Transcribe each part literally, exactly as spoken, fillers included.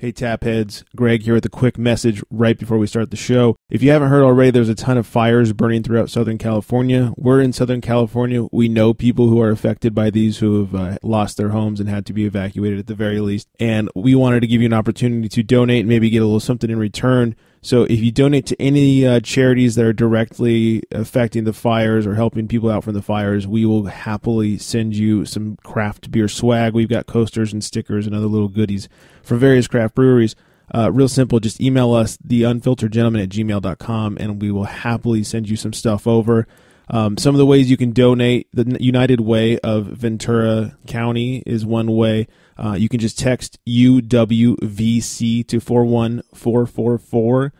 Hey, Tapheads. Greg here with a quick message right before we start the show. If you haven't heard already, there's a ton of fires burning throughout Southern California. We're in Southern California. We know people who are affected by these who have uh, lost their homes and had to be evacuated at the very least. And we wanted to give you an opportunity to donate and maybe get a little something in return. So if you donate to any uh, charities that are directly affecting the fires or helping people out from the fires, we will happily send you some craft beer swag. We've got coasters and stickers and other little goodies from various craft breweries. Uh, real simple, just email us, the unfiltered gentleman at gmail dot com, and we will happily send you some stuff over. Um, some of the ways you can donate, the United Way of Ventura County is one way. Uh, you can just text U W V C to four one four four four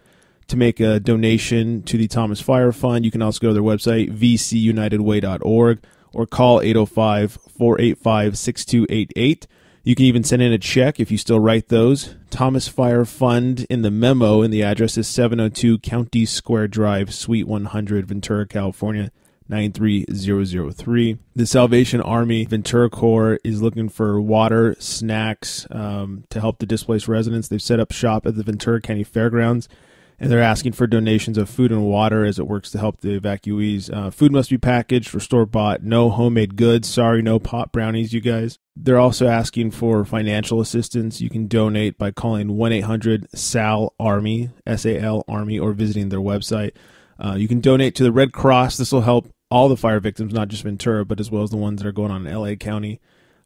to make a donation to the Thomas Fire Fund. You can also go to their website, v c united way dot org, or call eight oh five, four eight five, six two eight eight. You can even send in a check if you still write those. Thomas Fire Fund in the memo, and the address is seven oh two County Square Drive, Suite one hundred, Ventura, California, nine three zero zero three. The Salvation Army Ventura Corps is looking for water, snacks um, to help the displaced residents. They've set up shop at the Ventura County Fairgrounds, and they're asking for donations of food and water as it works to help the evacuees. Uh, food must be packaged or store-bought. No homemade goods. Sorry, no pot brownies, you guys. They're also asking for financial assistance. You can donate by calling one eight hundred S A L ARMY, S A L Army, or visiting their website. Uh, you can donate to the Red Cross. This will help all the fire victims, not just Ventura, but as well as the ones that are going on in L A County.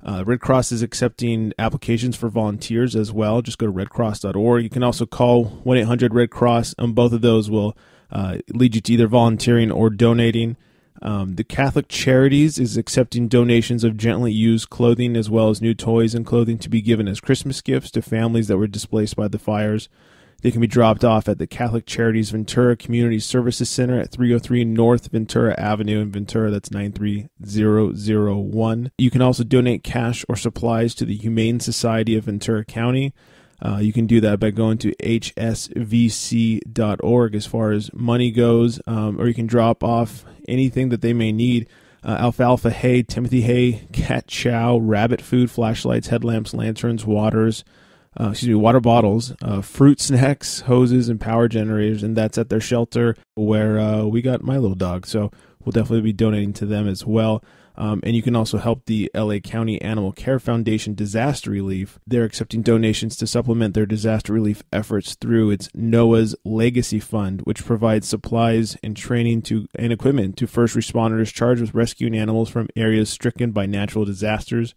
Uh, Red Cross is accepting applications for volunteers as well. Just go to red cross dot org. You can also call one eight hundred red cross, and both of those will uh, lead you to either volunteering or donating. Um, the Catholic Charities is accepting donations of gently used clothing as well as new toys and clothing to be given as Christmas gifts to families that were displaced by the fires. They can be dropped off at the Catholic Charities Ventura Community Services Center at three oh three North Ventura Avenue in Ventura. That's nine three zero zero one. You can also donate cash or supplies to the Humane Society of Ventura County. Uh, you can do that by going to h s v c dot org as far as money goes, um, or you can drop off anything that they may need. Uh, alfalfa hay, Timothy hay, cat chow, rabbit food, flashlights, headlamps, lanterns, waters, Uh, excuse me, water bottles, uh, fruit snacks, hoses, and power generators, and that's at their shelter where uh, we got my little dog. So we'll definitely be donating to them as well. Um, and you can also help the L A County Animal Care Foundation Disaster Relief. They're accepting donations to supplement their disaster relief efforts through its NOAA's Legacy Fund, which provides supplies and training to and equipment to first responders charged with rescuing animals from areas stricken by natural disasters.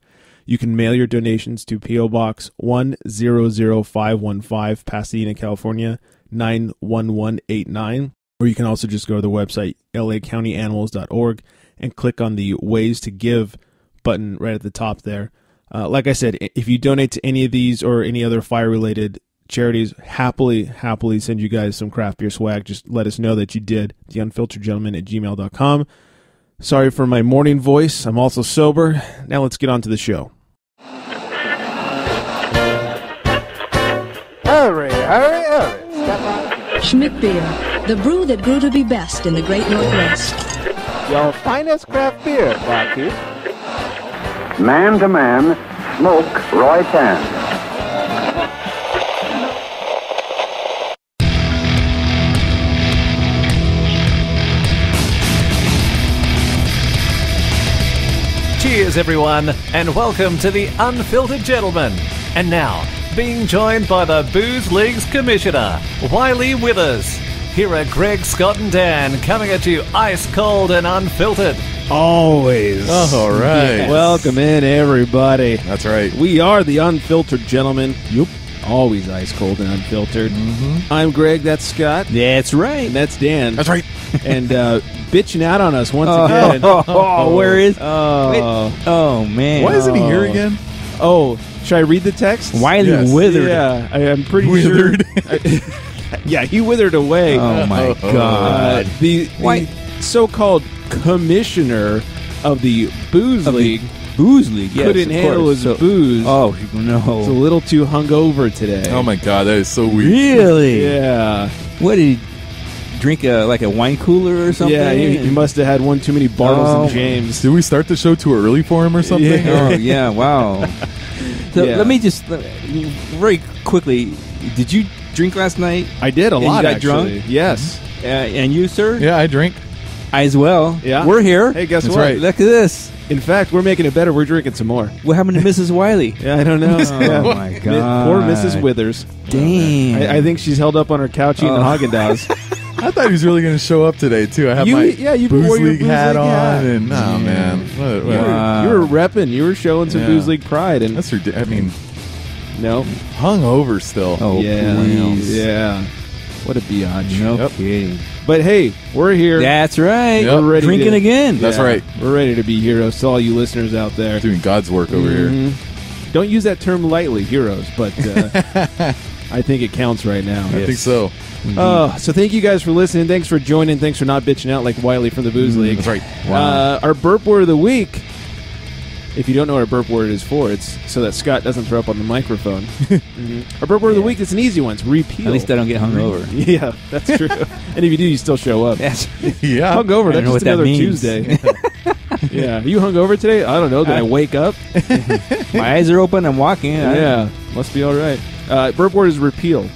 You can mail your donations to P O Box one zero zero five one five, Pasadena, California, nine one one eight nine. Or you can also just go to the website, l a county animals dot org, and click on the Ways to Give button right at the top there. Uh, like I said, if you donate to any of these or any other fire-related charities, happily, happily send you guys some craft beer swag. Just let us know that you did, the unfiltered gentleman at gmail dot com. Sorry for my morning voice. I'm also sober. Now let's get on to the show. Hurry, hurry, hurry. Step on. Schmidt beer, the brew that grew to be best in the great Northwest. Your finest craft beer, Rocky. Man to man, smoke Roy Tan. Cheers, everyone, and welcome to The Unfiltered Gentleman. And now, being joined by the Booze League's Commissioner, Wiley Withers. Here are Greg, Scott, and Dan coming at you ice cold and unfiltered. Always. All right. Yes. Welcome in, everybody. That's right. We are The Unfiltered Gentleman. Yep. Always ice cold and unfiltered. Mm-hmm. I'm Greg, that's Scott. That's right. And that's Dan. That's right. And uh, bitching out on us once oh, again. Oh, oh, oh, where is... Oh, wait, oh man. Why isn't he here again? Oh, should I read the text? Wiley yes. Withered. Yeah, I, I'm pretty withered. sure... I, yeah, he withered away. Oh, my oh, God. Uh, the the so-called commissioner of the Booze of League... The Booze League, yes, couldn't handle his so, booze. Oh, no. It's a little too hungover today. Oh, my God. That is so weird. Really? Yeah. What, did he drink a, like a wine cooler or something? Yeah, he, he must have had one too many bottles oh. of James. Did we start the show too early for him or something? Yeah. Oh, yeah. Wow. So yeah. Let me just... Let me, very quickly, did you drink last night? I did, a and lot, you got actually. Drunk? Yes. Mm-hmm. uh, and you, sir? Yeah, I drink. As well. Yeah. We're here. Hey, guess That's what? Right. Look at this. In fact, we're making it better. We're drinking some more. What happened to Missus Wiley? Yeah, I don't know. Oh, yeah. My God. Poor Missus Withers. Damn. I, I think she's held up on her couch eating oh. Haagen-Dazs. I thought he was really going to show up today, too. I have you, my yeah, you Booze League, League hat on. Hat. And, oh, man. What, what, yeah. You were repping. You were showing some yeah. Booze League pride. And That's ridiculous. I mean, no. Hungover still. Oh, yeah. Please. Yeah. What a biatch. No yep. kidding. But hey, we're here. That's right. Yep. We're ready Drinking to, again. That's yeah, right. We're ready to be heroes to all you listeners out there. Doing God's work over mm-hmm. here. Don't use that term lightly, heroes, but uh, I think it counts right now. I yes. think so. Mm-hmm. Uh, so thank you guys for listening. Thanks for joining. Thanks for not bitching out like Wiley from the Booze mm-hmm. League. That's right. Wow. Uh, our burp word of the week, if you don't know what our burp word is for, it's so that Scott doesn't throw up on the microphone. Mm-hmm. Our burp word yeah. of the week, it's an easy one. It's repeal. At least I don't get hungover. Yeah, that's true. And if you do, you still show up. That's, yeah. Hungover, that's just another that Tuesday. Yeah. yeah. Are you hungover today? I don't know. Did I, I wake up? My eyes are open. I'm walking. Yeah. Must be all right. Uh, burp word is repeal.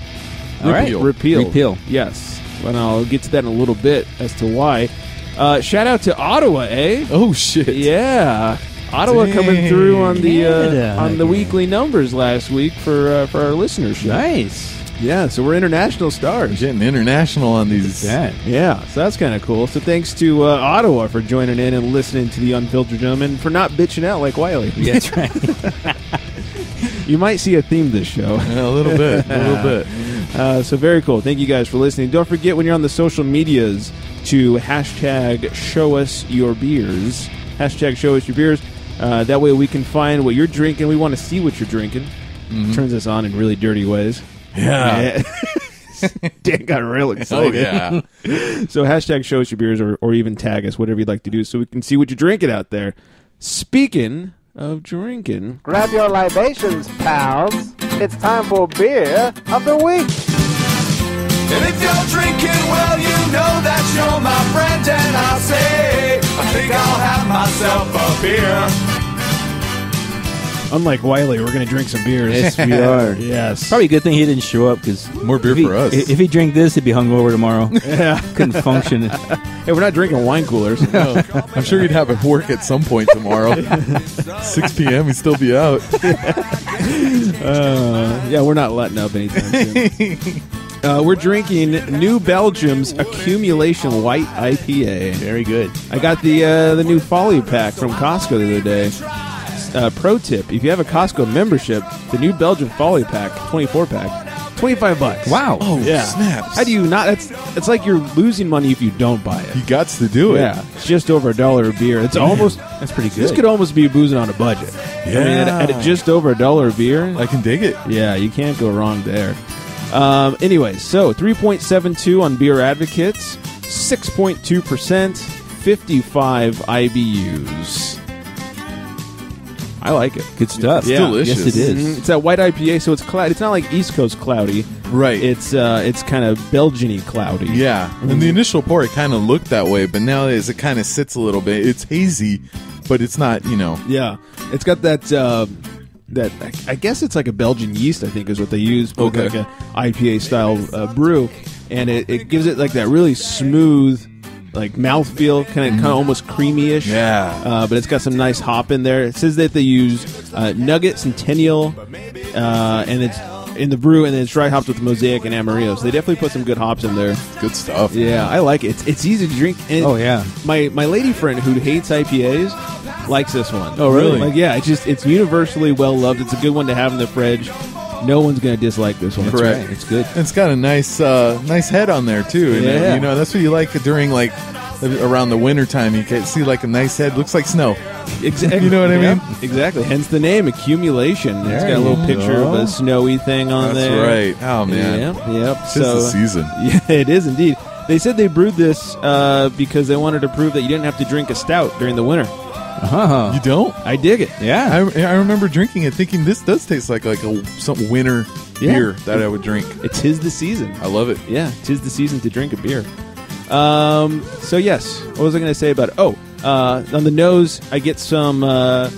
All repeal. Right. Repeal. Repeal. Yes. And I'll get to that in a little bit as to why. Uh, shout out to Ottawa, eh? Oh, shit. Yeah. Ottawa Dang. coming through on the uh, on the yeah. weekly numbers last week for uh, for our listenership. Nice. Yeah, so we're international stars. We're getting international on these. Yeah, yeah, so that's kind of cool. So thanks to uh, Ottawa for joining in and listening to the Unfiltered Gentleman, for not bitching out like Wiley. That's right. You might see a theme this show. Yeah, a little bit, a little bit. Uh, so very cool. Thank you guys for listening. Don't forget when you're on the social medias to hashtag show us your beers. Hashtag show us your beers. Uh, that way we can find what you're drinking. We want to see what you're drinking. Mm-hmm. Turns us on in really dirty ways. Yeah. Dan got real excited. Oh, yeah. So hashtag show us your beers, or, or even tag us, whatever you'd like to do, so we can see what you're drinking out there. Speaking of drinking. Grab your libations, pals. It's time for Beer of the Week. And if you're drinking, well, you know that you're my friend, and I'll say, I think I'll have myself a beer. Unlike Wiley, we're going to drink some beers. Yes, we are. Yes. Probably a good thing he didn't show up, because more beer he, for us. If he drank this, he'd be hungover tomorrow. Yeah. Couldn't function. Hey, we're not drinking wine coolers. No. I'm sure he'd have a work at some point tomorrow. six p.m. he'd still be out. uh, yeah, we're not letting up anytime soon. Uh, we're drinking New Belgium's Accumulation White I P A. Very good. I got the uh, the new Folly Pack from Costco the other day. Uh, pro tip, if you have a Costco membership, the New Belgium Folly Pack, twenty-four pack, twenty-five bucks. Wow. Oh, yeah. Snaps. How do you not? That's, it's like you're losing money if you don't buy it. You gots to do it. Yeah. It's just over a dollar a beer. It's almost. That's pretty good. This could almost be boozing on a budget. Yeah. I mean, at, at just over a dollar a beer. I can dig it. Yeah, you can't go wrong there. Um, anyway, so three point seven two on Beer Advocates, six point two percent, fifty-five I B Us. I like it. Good stuff. It's yeah. delicious. Yes, it is. Mm-hmm. It's that white I P A, so it's cloud. It's not like East Coast cloudy. Right. It's uh, it's kind of Belgian-y cloudy. Yeah. Mm-hmm. And the initial pour, it kind of looked that way, but now as it kind of sits a little bit, it's hazy, but it's not, you know. Yeah. It's got that, uh, that I guess it's like a Belgian yeast, I think is what they use, but okay. like a I P A-style uh, brew, and it, it gives it like that really smooth, like mouthfeel, kind of, kind of almost creamy-ish. Yeah. Uh, but it's got some nice hop in there. It says that they use uh, Nugget, Centennial, uh, and it's in the brew, and then it's dry hopped with Mosaic and Amarillo. So they definitely put some good hops in there. Good stuff. Yeah, man. I like it. It's, it's easy to drink. And oh yeah. My my lady friend who hates I P As likes this one. Oh really? Like yeah. It's just it's universally well loved. It's a good one to have in the fridge. No one's going to dislike this one. That's correct. Right. It's good. It's got a nice uh, nice head on there, too. And, yeah. You know, that's what you like during, like, around the winter time. You can see, like, a nice head. Looks like snow. Exactly. You know what I mean? Yep. Exactly. Hence the name, Accumulation. There it's got a little picture go. of a snowy thing on that's there. That's right. Oh, man. Yep. yep. It's so, the season. Yeah, it is indeed. They said they brewed this uh, because they wanted to prove that you didn't have to drink a stout during the winter. Uh-huh. You don't? I dig it. Yeah. I, I remember drinking it thinking this does taste like like a some winter yeah. beer that I would drink. It's tis the season. I love it. Yeah, tis the season to drink a beer. Um. So yes, what was I going to say about it? Oh, uh, on the nose, I get some uh,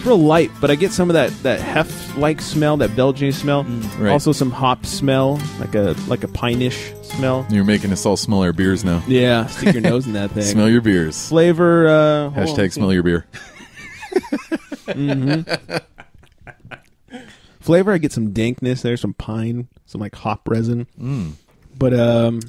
It's real light, but I get some of that, that heft-like smell, that Belgian smell. Mm, right. Also some hop smell, like a like a pine-ish smell. You're making us all smell our beers now. Yeah, stick your nose in that thing. Smell your beers. Flavor. Uh, Hashtag smell your beer. Mm-hmm. Flavor, I get some dankness there, some pine, some like hop resin. Mm. But um,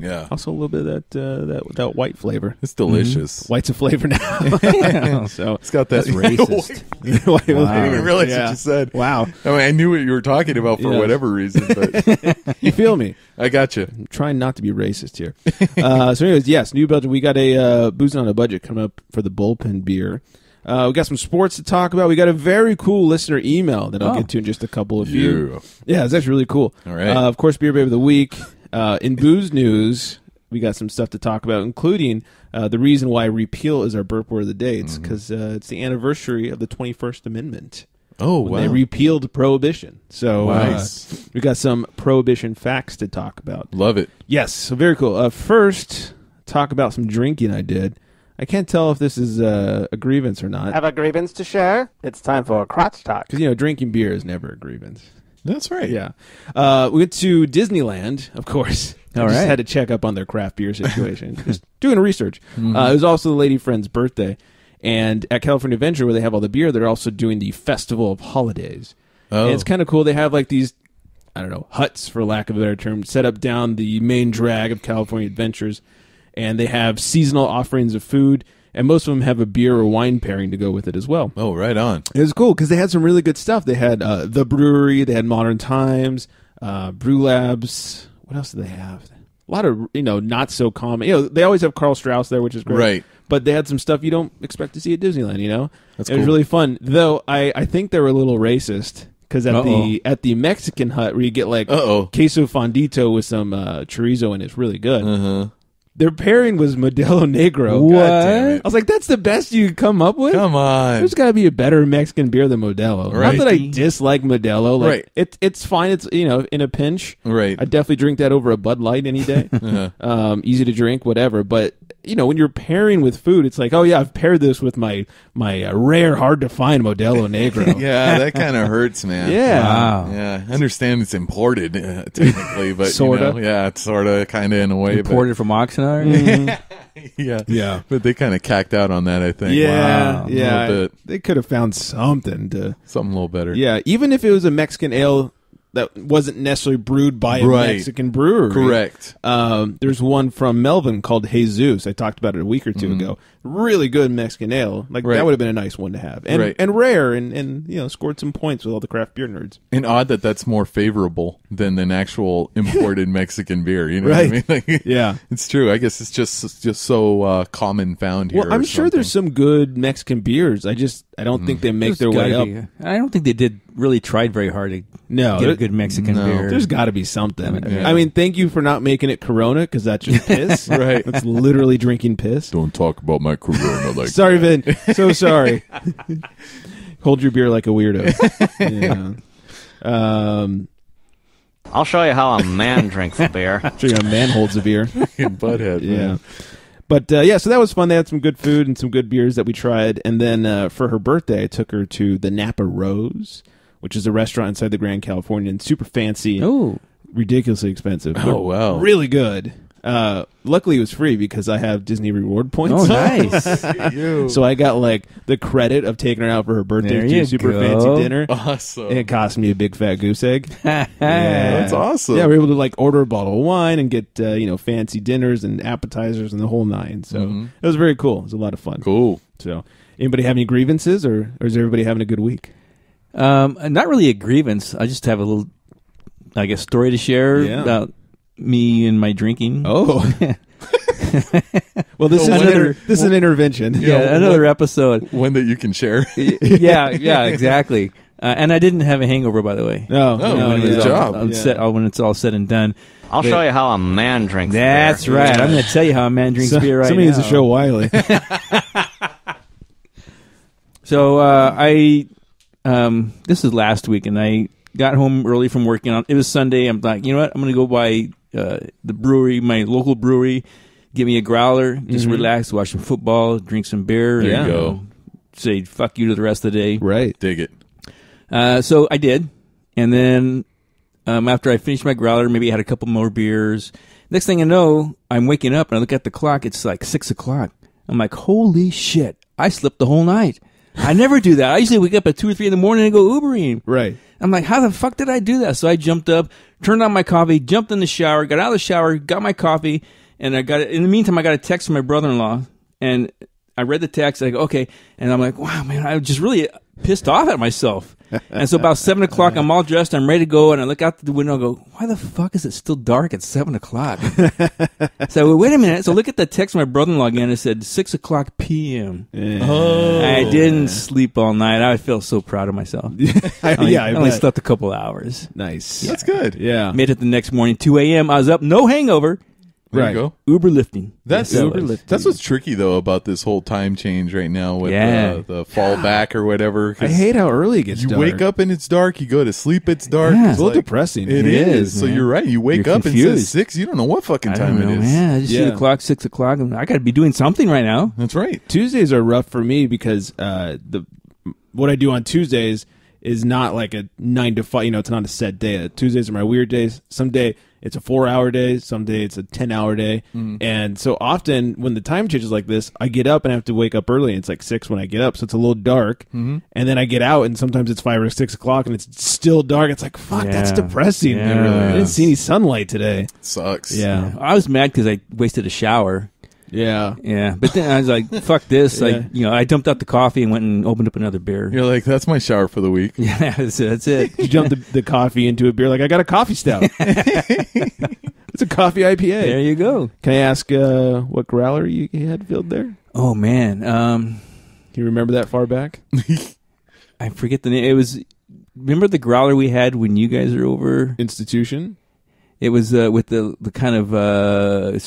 yeah, also a little bit of that uh, that that white flavor. It's delicious. Mm-hmm. White's a flavor now. So it's got that racist. Wow. I didn't even realize yeah. what you said. Wow. I mean, I knew what you were talking about for yeah. whatever reason. But you feel me? I got you. I'm trying not to be racist here. Uh, so, anyways, yes, New Belgium. We got a uh, boozing on a budget coming up for the bullpen beer. Uh, we got some sports to talk about. We got a very cool listener email that I'll oh. get to in just a couple of you. Yeah, that's really cool. All right. Uh, of course, Beer Babe of the Week. Uh, in booze news, we got some stuff to talk about, including uh, the reason why repeal is our burp word of the day. It's because mm-hmm. uh, it's the anniversary of the twenty-first amendment. Oh, wow. They repealed Prohibition. So nice. uh, we got some Prohibition facts to talk about. Love it. Yes. So very cool. Uh, first, talk about some drinking I did. I can't tell if this is uh, a grievance or not. Have a grievance to share? It's time for a crotch talk. Because, you know, drinking beer is never a grievance. That's right. Yeah. Uh, we went to Disneyland, of course. All I right. just had to check up on their craft beer situation. Just doing research. Mm-hmm. uh, it was also the lady friend's birthday. And at California Adventure, where they have all the beer, they're also doing the Festival of Holidays. Oh. And it's kind of cool. They have like these, I don't know, huts, for lack of a better term, set up down the main drag of California Adventures. And they have seasonal offerings of food. And most of them have a beer or wine pairing to go with it as well. Oh, right on. It was cool because they had some really good stuff. They had uh, The Brewery. They had Modern Times, uh, Brew Labs. What else do they have? A lot of, you know, not so common. You know, they always have Carl Strauss there, which is great. Right. But they had some stuff you don't expect to see at Disneyland, you know? That's cool. It was really fun. Though, I, I think they were a little racist. Because at Uh-oh. the at the Mexican hut where you get like Uh-oh. queso fondito with some uh, chorizo in it, it's really good. Uh-huh. Their pairing was Modelo Negro. What? God damn it. I was like, that's the best you come up with? Come on. There's got to be a better Mexican beer than Modelo. Right. Not that I dislike Modelo. Like, right. It, it's fine. It's, you know, in a pinch. Right. I definitely drink that over a Bud Light any day. uh-huh. um, easy to drink, whatever. But, you know, when you're pairing with food, it's like, oh, yeah, I've paired this with my, my uh, rare, hard-to-find Modelo Negro. yeah, that kind of hurts, man. Yeah. Wow. Yeah. I understand it's imported, uh, technically. But, sort of. You know, yeah, it's sort of, kind of, in a way. Imported but... from Oxnard. Mm-hmm. yeah, yeah, but they kind of cacked out on that. I think, yeah, wow, yeah, a bit. They could have found something to something a little better. Yeah, even if it was a Mexican ale that wasn't necessarily brewed by a right. Mexican brewery. Correct. Um, there's one from Melvin called Jesus. I talked about it a week or two mm-hmm. ago. Really good Mexican ale. Like right. that would have been a nice one to have, and right. and rare, and and you know scored some points with all the craft beer nerds. And odd that that's more favorable than an actual imported Mexican beer. You know right. what I mean? Like, yeah, it's true. I guess it's just it's just so uh, common found here. Well, I'm sure something. there's some good Mexican beers. I just I don't mm. think they make there's their way up. Be. I don't think they did really tried very hard to no, get a good Mexican no. beer. There's got to be something. Yeah. I mean, thank you for not making it Corona because that's just piss. right, it's literally drinking piss. Don't talk about my Corona, like sorry, that. Vin. So sorry. Hold your beer like a weirdo. yeah. um, I'll show you how a man drinks a beer. Show you how a man holds a beer. Butthead. Yeah. Man. But uh, yeah, so that was fun. They had some good food and some good beers that we tried. And then uh, for her birthday, I took her to the Napa Rose, which is a restaurant inside the Grand Californian. Super fancy. Oh. Ridiculously expensive. Oh, wow. Really good. Uh, luckily it was free because I have Disney reward points. Oh, nice. So I got like the credit of taking her out for her birthday to a super go. fancy dinner. Awesome. And it cost me a big fat goose egg. yeah. That's awesome. Yeah, we were able to like order a bottle of wine and get uh, you know fancy dinners and appetizers and the whole nine. So mm-hmm. it was very cool. It was a lot of fun. Cool. So anybody have any grievances or, or is everybody having a good week? Um, not really a grievance. I just have a little, I guess, story to share yeah. about me and my drinking. Oh. well, this, so is, another, this well, is an intervention. Yeah, yeah another one, episode. One that you can share. yeah, yeah, exactly. Uh, and I didn't have a hangover, by the way. No. Oh, no, good job. All, all yeah. set, all, when it's all said and done. I'll but, show you how a man drinks that's beer. That's right. I'm going to tell you how a man drinks so, beer right somebody now. Somebody needs to show Wiley. so uh, I, um, this is last week, and I got home early from working on. It was Sunday. I'm like, you know what? I'm going to go buy... Uh, the brewery, my local brewery, give me a growler, just mm-hmm. relax, watch some football, drink some beer. There and, you go. say fuck you to the rest of the day. Right. Dig it. Uh, so I did. And then um, after I finished my growler, maybe I had a couple more beers. Next thing I know, I'm waking up and I look at the clock. It's like six o'clock. I'm like, holy shit. I slept the whole night. I never do that. I usually wake up at two or three in the morning and go Ubering. Right. I'm like, how the fuck did I do that? So I jumped up, turned on my coffee, jumped in the shower, got out of the shower, got my coffee, and I got it. In the meantime, I got a text from my brother-in-law, and I read the text. I go, okay. And I'm like, wow, man, I was just really pissed off at myself. And so about seven o'clock, I'm all dressed. I'm ready to go, and I look out the window and go, why the fuck is it still dark at seven o'clock? So I went, wait a minute. So I look at the text from my brother-in-law again. It said six o'clock p m Yeah. Oh. I didn't sleep all night. I feel so proud of myself. I only, yeah, I, I only slept a couple hours. Nice. Yeah. That's good. Yeah. Made it the next morning, two a m I was up. No hangover. There right. you go. Uber lifting. That's yes, Uber lifting. That's what's tricky though about this whole time change right now with yeah. uh, the fall back or whatever. I hate how early it gets. You dark. wake up and it's dark. You go to sleep, it's dark. Yeah. It's a little like, depressing. It, it is. is so you're right. You wake you're up confused. and it's six. You don't know what fucking time know, it is. Man. I just yeah. see the clock, six o'clock. I got to be doing something right now. That's right. Tuesdays are rough for me because uh, the what I do on Tuesdays is not like a nine to five. You know, it's not a set day. Tuesdays are my weird days. Someday. It's a four-hour day. Someday it's a ten-hour day. Mm. And so often when the time changes like this, I get up and I have to wake up early. And it's like six when I get up, so it's a little dark. Mm-hmm. And then I get out, and sometimes it's five or six o'clock, and it's still dark. It's like, fuck, yeah. that's depressing. Yeah. Really, I didn't see any sunlight today. It sucks. Yeah. yeah. I was mad because I wasted a shower. Yeah. Yeah. But then I was like, fuck this. Yeah. Like, you know, I dumped out the coffee and went and opened up another beer. You're like, that's my shower for the week. Yeah, that's it. That's it. You dumped the, the coffee into a beer like, I got a coffee stout. It's a coffee I P A. There you go. Can I ask uh, what growler you had filled there? Oh, man. Um, Can you remember that far back? I forget the name. It was, remember the growler we had when you guys were over? Institution? It was uh, with the, the kind of... Uh,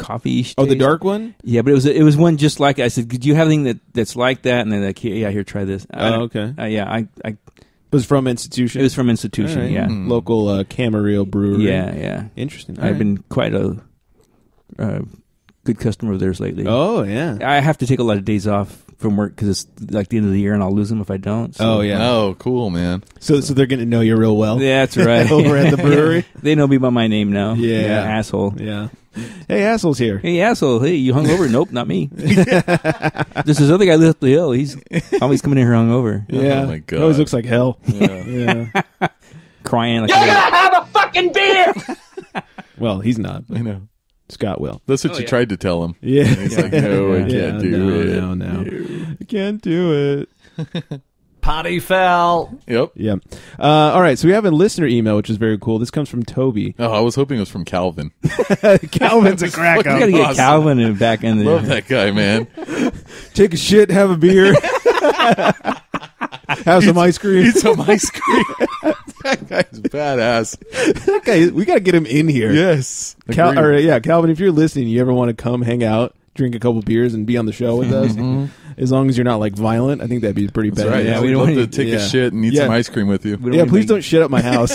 coffee taste. Oh, the dark one? Yeah, but it was it was one just like it. I said, do you have anything that, that's like that? And they're like, yeah, here, try this. I, oh, okay. Uh, yeah, I, I... It was from Institution? It was from Institution, right. yeah. Mm. Local uh, Camarillo brewery. Yeah, yeah. Interesting. All I've right. been quite a uh, good customer of theirs lately. Oh, yeah. I have to take a lot of days off from work because it's like the end of the year and I'll lose them if I don't. So. Oh, yeah. Oh, cool, man. So so, so they're going to know you real well? Yeah, that's right. Over at the brewery? They know me by my name now. Yeah. yeah asshole. Yeah. Hey, asshole's here. Hey, asshole. Hey, you hungover? Nope, not me. There's this other guy lives up the hill. He's always coming in here hungover. Yeah. Oh, my God. He always looks like hell. Yeah. yeah. Crying like... You're going to have a fucking beer! Well, he's not. I know. Scott will. That's what oh, you yeah. tried to tell him. Yeah. And he's like, no, I can't yeah, do no, it. No, no, no. I can't do it. Potty fell. Yep. Yep. Uh, all right. So we have a listener email, which is very cool. This comes from Toby. Oh, I was hoping it was from Calvin. Calvin's a crack up. You got to get Calvin in back in there. Love that guy, man. Take a shit, have a beer. Have some ice cream. Eat some ice cream. That guy's badass. That guy, we got to get him in here. Yes. Cal, or, yeah, Calvin, if you're listening, you ever want to come hang out, drink a couple beers, and be on the show with us? Mm-hmm. As long as you're not like violent, I think that'd be pretty bad. Right. Yeah, we don't want to take yeah. a shit and eat yeah. some ice cream with you. Don't yeah, please make... don't shit up my house.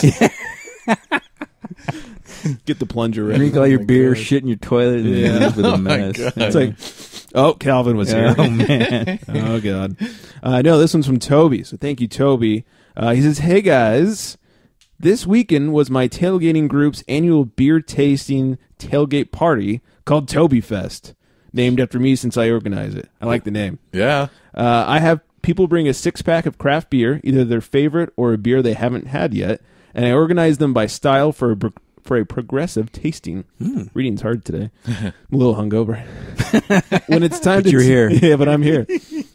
Get the plunger ready. Drink all your oh beer, God. shit in your toilet, and yeah. end up with a mess. Oh it's like... Oh, Calvin was here. Oh, man. Oh, God. Uh, no, this one's from Toby, so thank you, Toby. Uh, he says, hey, guys, this weekend was my tailgating group's annual beer-tasting tailgate party called Tobyfest, named after me since I organize it. I like the name. Yeah. Uh, I have people bring a six-pack of craft beer, either their favorite or a beer they haven't had yet, and I organize them by style for a for a progressive tasting. Mm. Reading's hard today. I'm a little hungover. When it's time but to you're here. Yeah, but I'm here.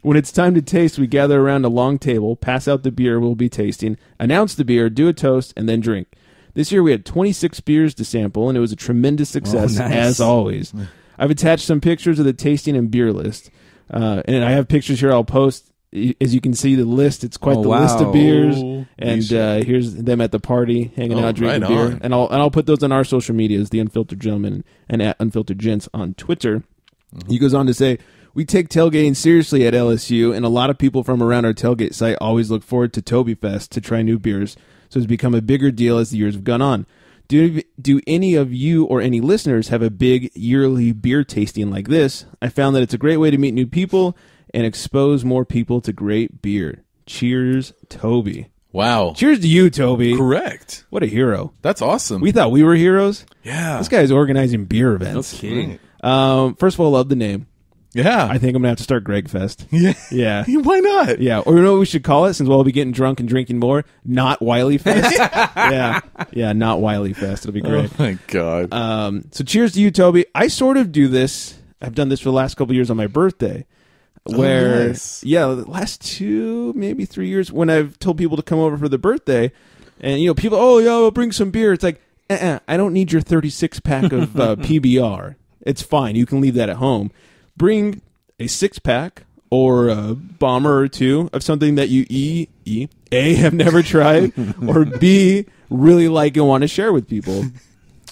When it's time to taste, we gather around a long table, pass out the beer we'll be tasting, announce the beer, do a toast, and then drink. This year we had twenty-six beers to sample, and it was a tremendous success, oh, nice. as always. I've attached some pictures of the tasting and beer list. Uh, and I have pictures here I'll post. As you can see, the list, it's quite oh, the wow. list of beers. And uh, here's them at the party, hanging oh, out, drinking right beer. On. And I'll and I'll put those on our social medias, The Unfiltered Gentleman and at Unfiltered Gents on Twitter. Mm-hmm. He goes on to say, we take tailgating seriously at L S U, and a lot of people from around our tailgate site always look forward to Tobyfest to try new beers, so it's become a bigger deal as the years have gone on. Do, do any of you or any listeners have a big yearly beer tasting like this? I found that it's a great way to meet new people and expose more people to great beer. Cheers, Toby. Wow. Cheers to you, Toby. Correct. What a hero. That's awesome. We thought we were heroes. Yeah. This guy's organizing beer events. No kidding. Um, first of all, love the name. Yeah. I think I'm going to have to start Greg Fest. Yeah. Yeah. Why not? Yeah. Or you know what we should call it, since we'll be getting drunk and drinking more? Not Wiley Fest. Yeah. Yeah, not Wiley Fest. It'll be great. Oh, my God. Um, so cheers to you, Toby. I sort of do this. I've done this for the last couple of years on my birthday. Where, oh, nice. Yeah, the last two, maybe three years, when I've told people to come over for the birthday, and, you know, people, oh, yeah, I'll bring some beer. It's like, uh-uh, I don't need your thirty-six pack of uh, P B R. It's fine. You can leave that at home. Bring a six-pack or a bomber or two of something that you, E, E, A, have never tried, or B, really like and want to share with people.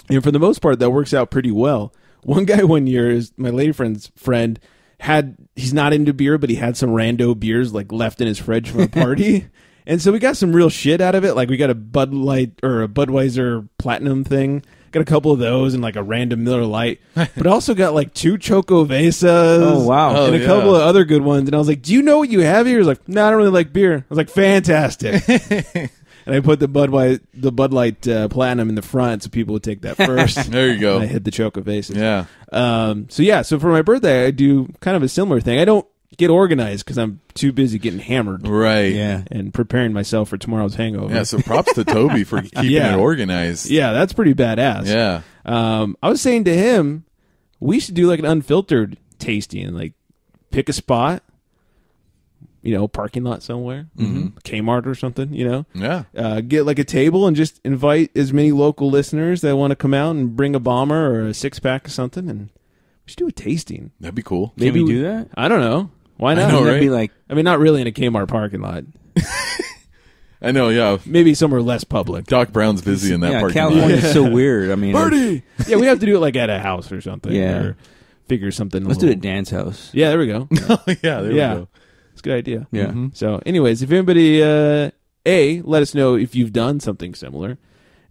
And for the most part, that works out pretty well. One guy one year is my lady friend's friend, had he's not into beer, but he had some rando beers like left in his fridge from a party. And so we got some real shit out of it. Like we got a Bud Light or a Budweiser Platinum thing. Got a couple of those and like a random Miller Lite. But also got like two Choco Vesas. Oh, wow. Oh, and a yeah. couple of other good ones. And I was like, do you know what you have here? He was like, no, nah, I don't really like beer. I was like, fantastic. And I put the Bud Light, the Bud Light uh, Platinum in the front so people would take that first. There you go. And I hit the Choco Vesas. Yeah. Um, so, yeah. So, for my birthday, I do kind of a similar thing. I don't get organized because I'm too busy getting hammered. Right. Yeah. And preparing myself for tomorrow's hangover. Yeah. So, props to Toby for keeping yeah. it organized. Yeah. That's pretty badass. Yeah. Um, I was saying to him, we should do like an unfiltered tasting and like pick a spot. You know, parking lot somewhere, mm-hmm. Kmart or something, you know? Yeah. Uh, get like a table and just invite as many local listeners that want to come out and bring a bomber or a six-pack or something, and we should do a tasting. That'd be cool. Maybe Can we, we do that? I don't know. Why not? I know, right? Be like, I mean, not really in a Kmart parking lot. I know, yeah. Maybe somewhere less public. Doc Brown's busy in that yeah, parking California lot. California's so weird. I mean, party! Yeah, we have to do it like at a house or something. Yeah. Or figure something. Let's a little... do it at Dan's house. Yeah, there we go. Oh, yeah, there yeah. we go. Good idea. Yeah. Mm-hmm. So, anyways, if anybody, uh, A, let us know if you've done something similar,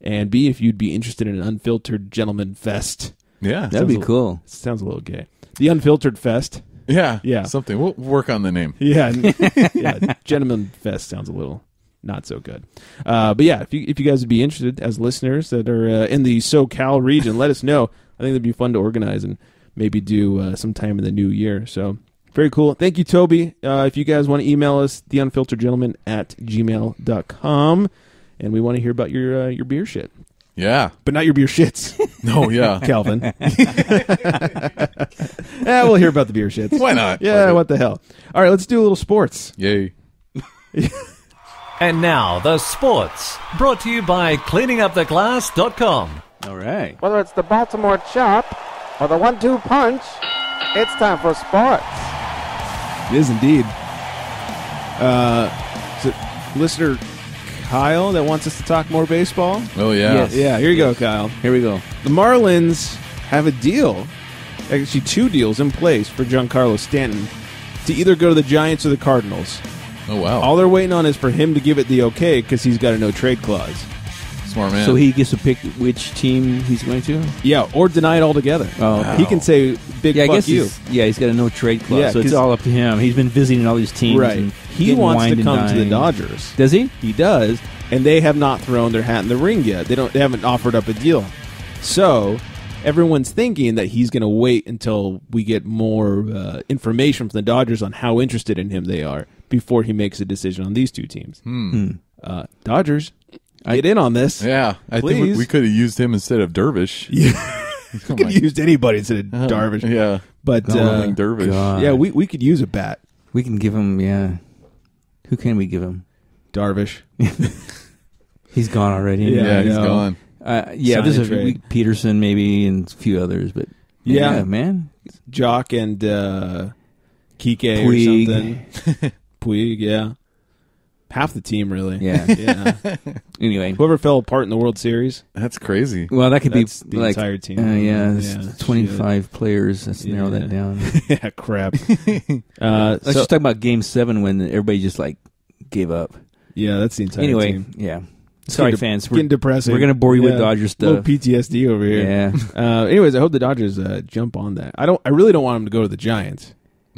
and B, if you'd be interested in an unfiltered gentleman fest. Yeah, that'd sounds be a, cool. Sounds a little gay. The unfiltered fest. Yeah, yeah, something. We'll work on the name. Yeah, yeah. Gentleman fest sounds a little not so good. Uh, but yeah, if you if you guys would be interested as listeners that are uh, in the SoCal region, let us know. I think that'd be fun to organize and maybe do uh, sometime in the new year. So. Very cool. Thank you, Toby. Uh, if you guys want to email us, theunfilteredgentleman at gmail dot com, and we want to hear about your uh, your beer shit. Yeah. But not your beer shits. No, yeah. Calvin. Yeah, we'll hear about the beer shits. Why not? Yeah, Why what not? the hell. All right, let's do a little sports. Yay. And now, the sports, brought to you by cleaning up the glass dot com. All right. Whether it's the Baltimore Chop or the one two punch, it's time for sports. It is indeed. Uh, so listener Kyle that wants us to talk more baseball. Oh, yeah. Yes. Yeah, here you go, Kyle. Here we go. The Marlins have a deal, actually two deals in place for Giancarlo Stanton to either go to the Giants or the Cardinals. Oh, wow. All they're waiting on is for him to give it the okay because he's got a no-trade clause. Smart man. So he gets to pick which team he's going to? Yeah, or deny it altogether. Oh, wow. He can say, big yeah, fuck I guess you. He's, yeah, he's got a no-trade clause, yeah, so it's all up to him. He's been visiting all these teams. Right. And he wants to come to the Dodgers. Does he? He does, and they have not thrown their hat in the ring yet. They don't. They haven't offered up a deal. So everyone's thinking that he's going to wait until we get more uh, information from the Dodgers on how interested in him they are before he makes a decision on these two teams. Hmm. Uh, Dodgers... Get in on this. Yeah. I please. think we, we could have used him instead of Dervish. Yeah. We could have oh used anybody instead of oh, Dervish. Yeah. But uh, Dervish. God. Yeah, we, we could use a bat. We can give him, yeah. Who can we give him? Dervish. He's gone already. Yeah, yeah he's gone. Uh, yeah, this is a, Peterson maybe and a few others, but yeah, yeah man. Jock and uh, Kike Puig. or something. Puig, yeah. Half the team, really. Yeah. yeah. Anyway. Whoever fell apart in the World Series. That's crazy. Well, that could that's be the like, entire team. Uh, yeah, yeah. twenty-five shit. players. Let's yeah. narrow that down. yeah, crap. uh, Let's so, just talk about Game seven when everybody just, like, gave up. Yeah, that's the entire anyway, team. Anyway, yeah. Sorry, fans. Getting we're getting depressing. We're going to bore you yeah. with Dodgers stuff. A little P T S D over here. Yeah. uh, anyways, I hope the Dodgers uh, jump on that. I don't. I really don't want them to go to the Giants.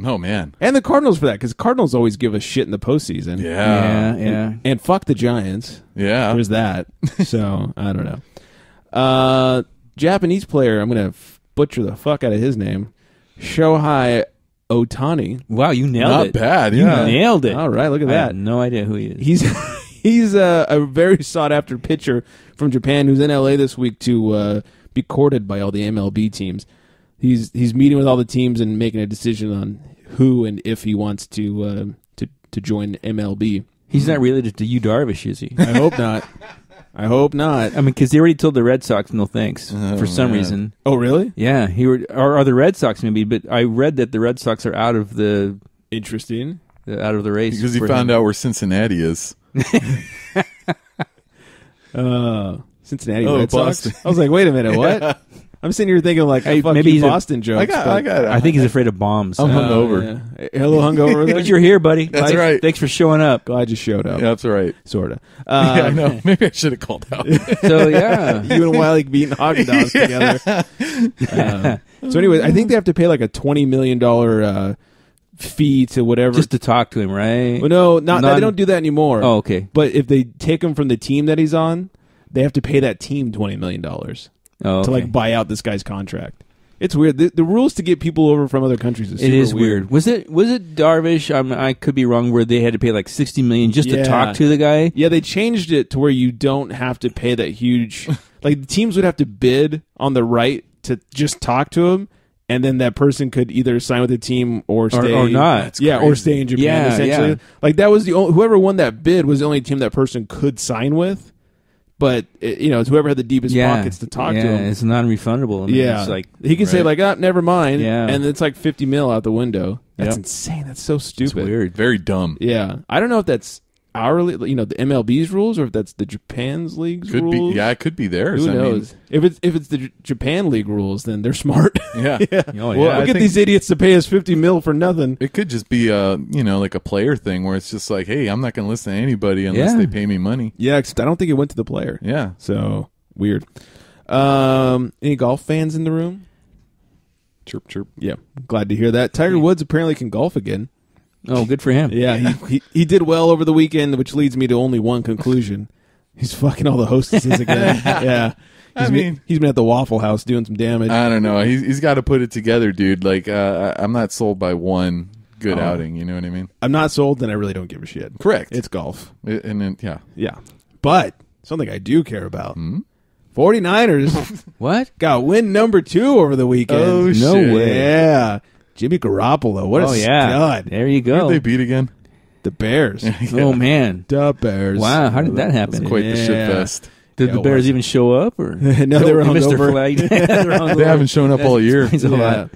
Oh, man. And the Cardinals for that, because Cardinals always give us shit in the postseason. Yeah. Yeah, yeah. And, and fuck the Giants. Yeah. There's that. So, I don't know. Uh, Japanese player, I'm going to butcher the fuck out of his name, Shohei Ohtani. Wow, you nailed Not it. Not bad. Yeah. You nailed it. All right, look at I that. I have no idea who he is. He's he's a, a very sought-after pitcher from Japan who's in L A this week to uh, be courted by all the M L B teams. He's he's meeting with all the teams and making a decision on who and if he wants to uh, to to join M L B. He's not related to Yu Darvish, is he? I hope not. I hope not. I mean, because he already told the Red Sox no thanks oh, for some man. reason. Oh, really? Yeah, he were, or, or the Red Sox maybe. But I read that the Red Sox are out of the interesting the, out of the race because he found him. out where Cincinnati is. uh, Cincinnati oh, Red Boston. Sox. I was like, wait a minute, what? Yeah. I'm sitting here thinking like, hey, fuck maybe you Boston a, jokes. I got, I got. I think he's afraid of bombs. I'm hungover. Uh, yeah. Hello, hungover. But you're here, buddy. That's Glad, right. Thanks for showing up. Glad you showed up. Yeah, that's right. Sorta. Uh, yeah, I know. Maybe I should have called out. So yeah, you and Wiley beating hot dogs yeah. together. Uh, so anyway, I think they have to pay like a twenty million dollar uh, fee to whatever just to talk to him, right? Well, no, not Non they don't do that anymore. Oh, okay. But if they take him from the team that he's on, they have to pay that team twenty million dollars. Oh, okay. To like buy out this guy's contract. It's weird. The, the rules to get people over from other countries is super It is weird. weird. Was it was it Darvish? I mean, I could be wrong. Where they had to pay like sixty million just yeah. to talk to the guy. Yeah, they changed it to where you don't have to pay that huge. Like the teams would have to bid on the right to just talk to him, and then that person could either sign with the team or stay or, or not. That's yeah, crazy. Or stay in Japan. Yeah, essentially, yeah. Like that was the only, whoever won that bid was the only team that person could sign with. But, you know, it's whoever had the deepest yeah. pockets to talk yeah, to him. It's non-refundable. I mean, yeah. It's like, he can right. say, like, oh, never mind. Yeah. And it's like fifty mil out the window. That's yep. insane. That's so stupid. It's weird. Very dumb. Yeah. I don't know if that's hourly, you know, the M L B's rules or if that's the Japan's league's could rules. Be, yeah, it could be theirs. Who I knows? Mean, if, it's, if it's the J Japan league rules, then they're smart. Yeah. yeah. Oh, yeah. Well, we'll get these idiots to pay us fifty mil for nothing. It could just be, uh, you know, like a player thing where it's just like, hey, I'm not going to listen to anybody unless yeah. they pay me money. Yeah, except I don't think it went to the player. Yeah. So, weird. Um, any golf fans in the room? Chirp, chirp. Yeah. Glad to hear that. Tiger yeah. Woods apparently can golf again. Oh, good for him. Yeah, he, he he did well over the weekend, which leads me to only one conclusion. He's fucking all the hostesses again. Yeah. He's I mean, been, he's been at the Waffle House doing some damage. I don't know. He's, he's got to put it together, dude. Like, uh, I'm not sold by one good oh. outing. You know what I mean? I'm not sold, then I really don't give a shit. Correct. It's golf. It, and then, yeah. Yeah. But something I do care about. Mm-hmm. forty-niners. What? Got win number two over the weekend. Oh, no shit. No way. Yeah. Jimmy Garoppolo, what a oh, yeah. stud. There you go. Did they beat again? The Bears. yeah. Oh, man. The Bears. Wow, how did that happen? That quite yeah. the shit fest. Did yeah, the Bears even show up? Or? No, they were hungover. They haven't shown up all year. Yeah,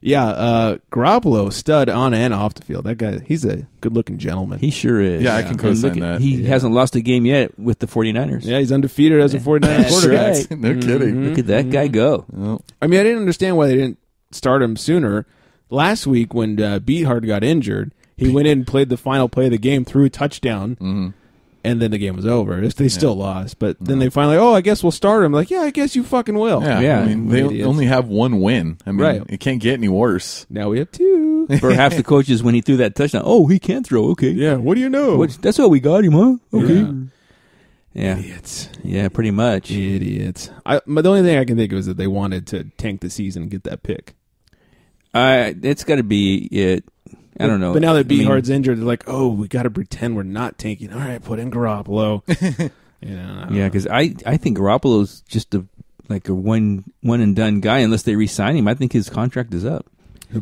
yeah uh, Garoppolo, stud on and off the field. That guy, he's a good-looking gentleman. He sure is. Yeah, yeah. I can co-sign that. He yeah. hasn't lost a game yet with the forty-niners. Yeah, he's undefeated as a forty-niners quarterback. Right. No kidding. Mm-hmm. Look at that guy go. Oh. I mean, I didn't understand why they didn't start him sooner. Last week when uh, Beathard got injured, he went in and played the final play of the game, threw a touchdown, mm-hmm. and then the game was over. They still yeah. lost, but then no. they finally, oh, I guess we'll start him. Like, yeah, I guess you fucking will. Yeah, yeah. I mean, they idiots. only have one win. I mean, right. it can't get any worse. Now we have two. Perhaps the coaches, when he threw that touchdown, oh, he can throw, okay. Yeah, what do you know? What, that's how we got him, huh? Okay. Yeah. Yeah. Idiots. Yeah, pretty much. Idiots. I, the only thing I can think of is that they wanted to tank the season and get that pick. I, it's got to be it. I don't know. But now that Beathard's injured, they're like, oh, we got to pretend we're not tanking. All right, put in Garoppolo. You know, yeah, because I, I think Garoppolo's just a like a one one and done guy unless they re-sign him. I think his contract is up.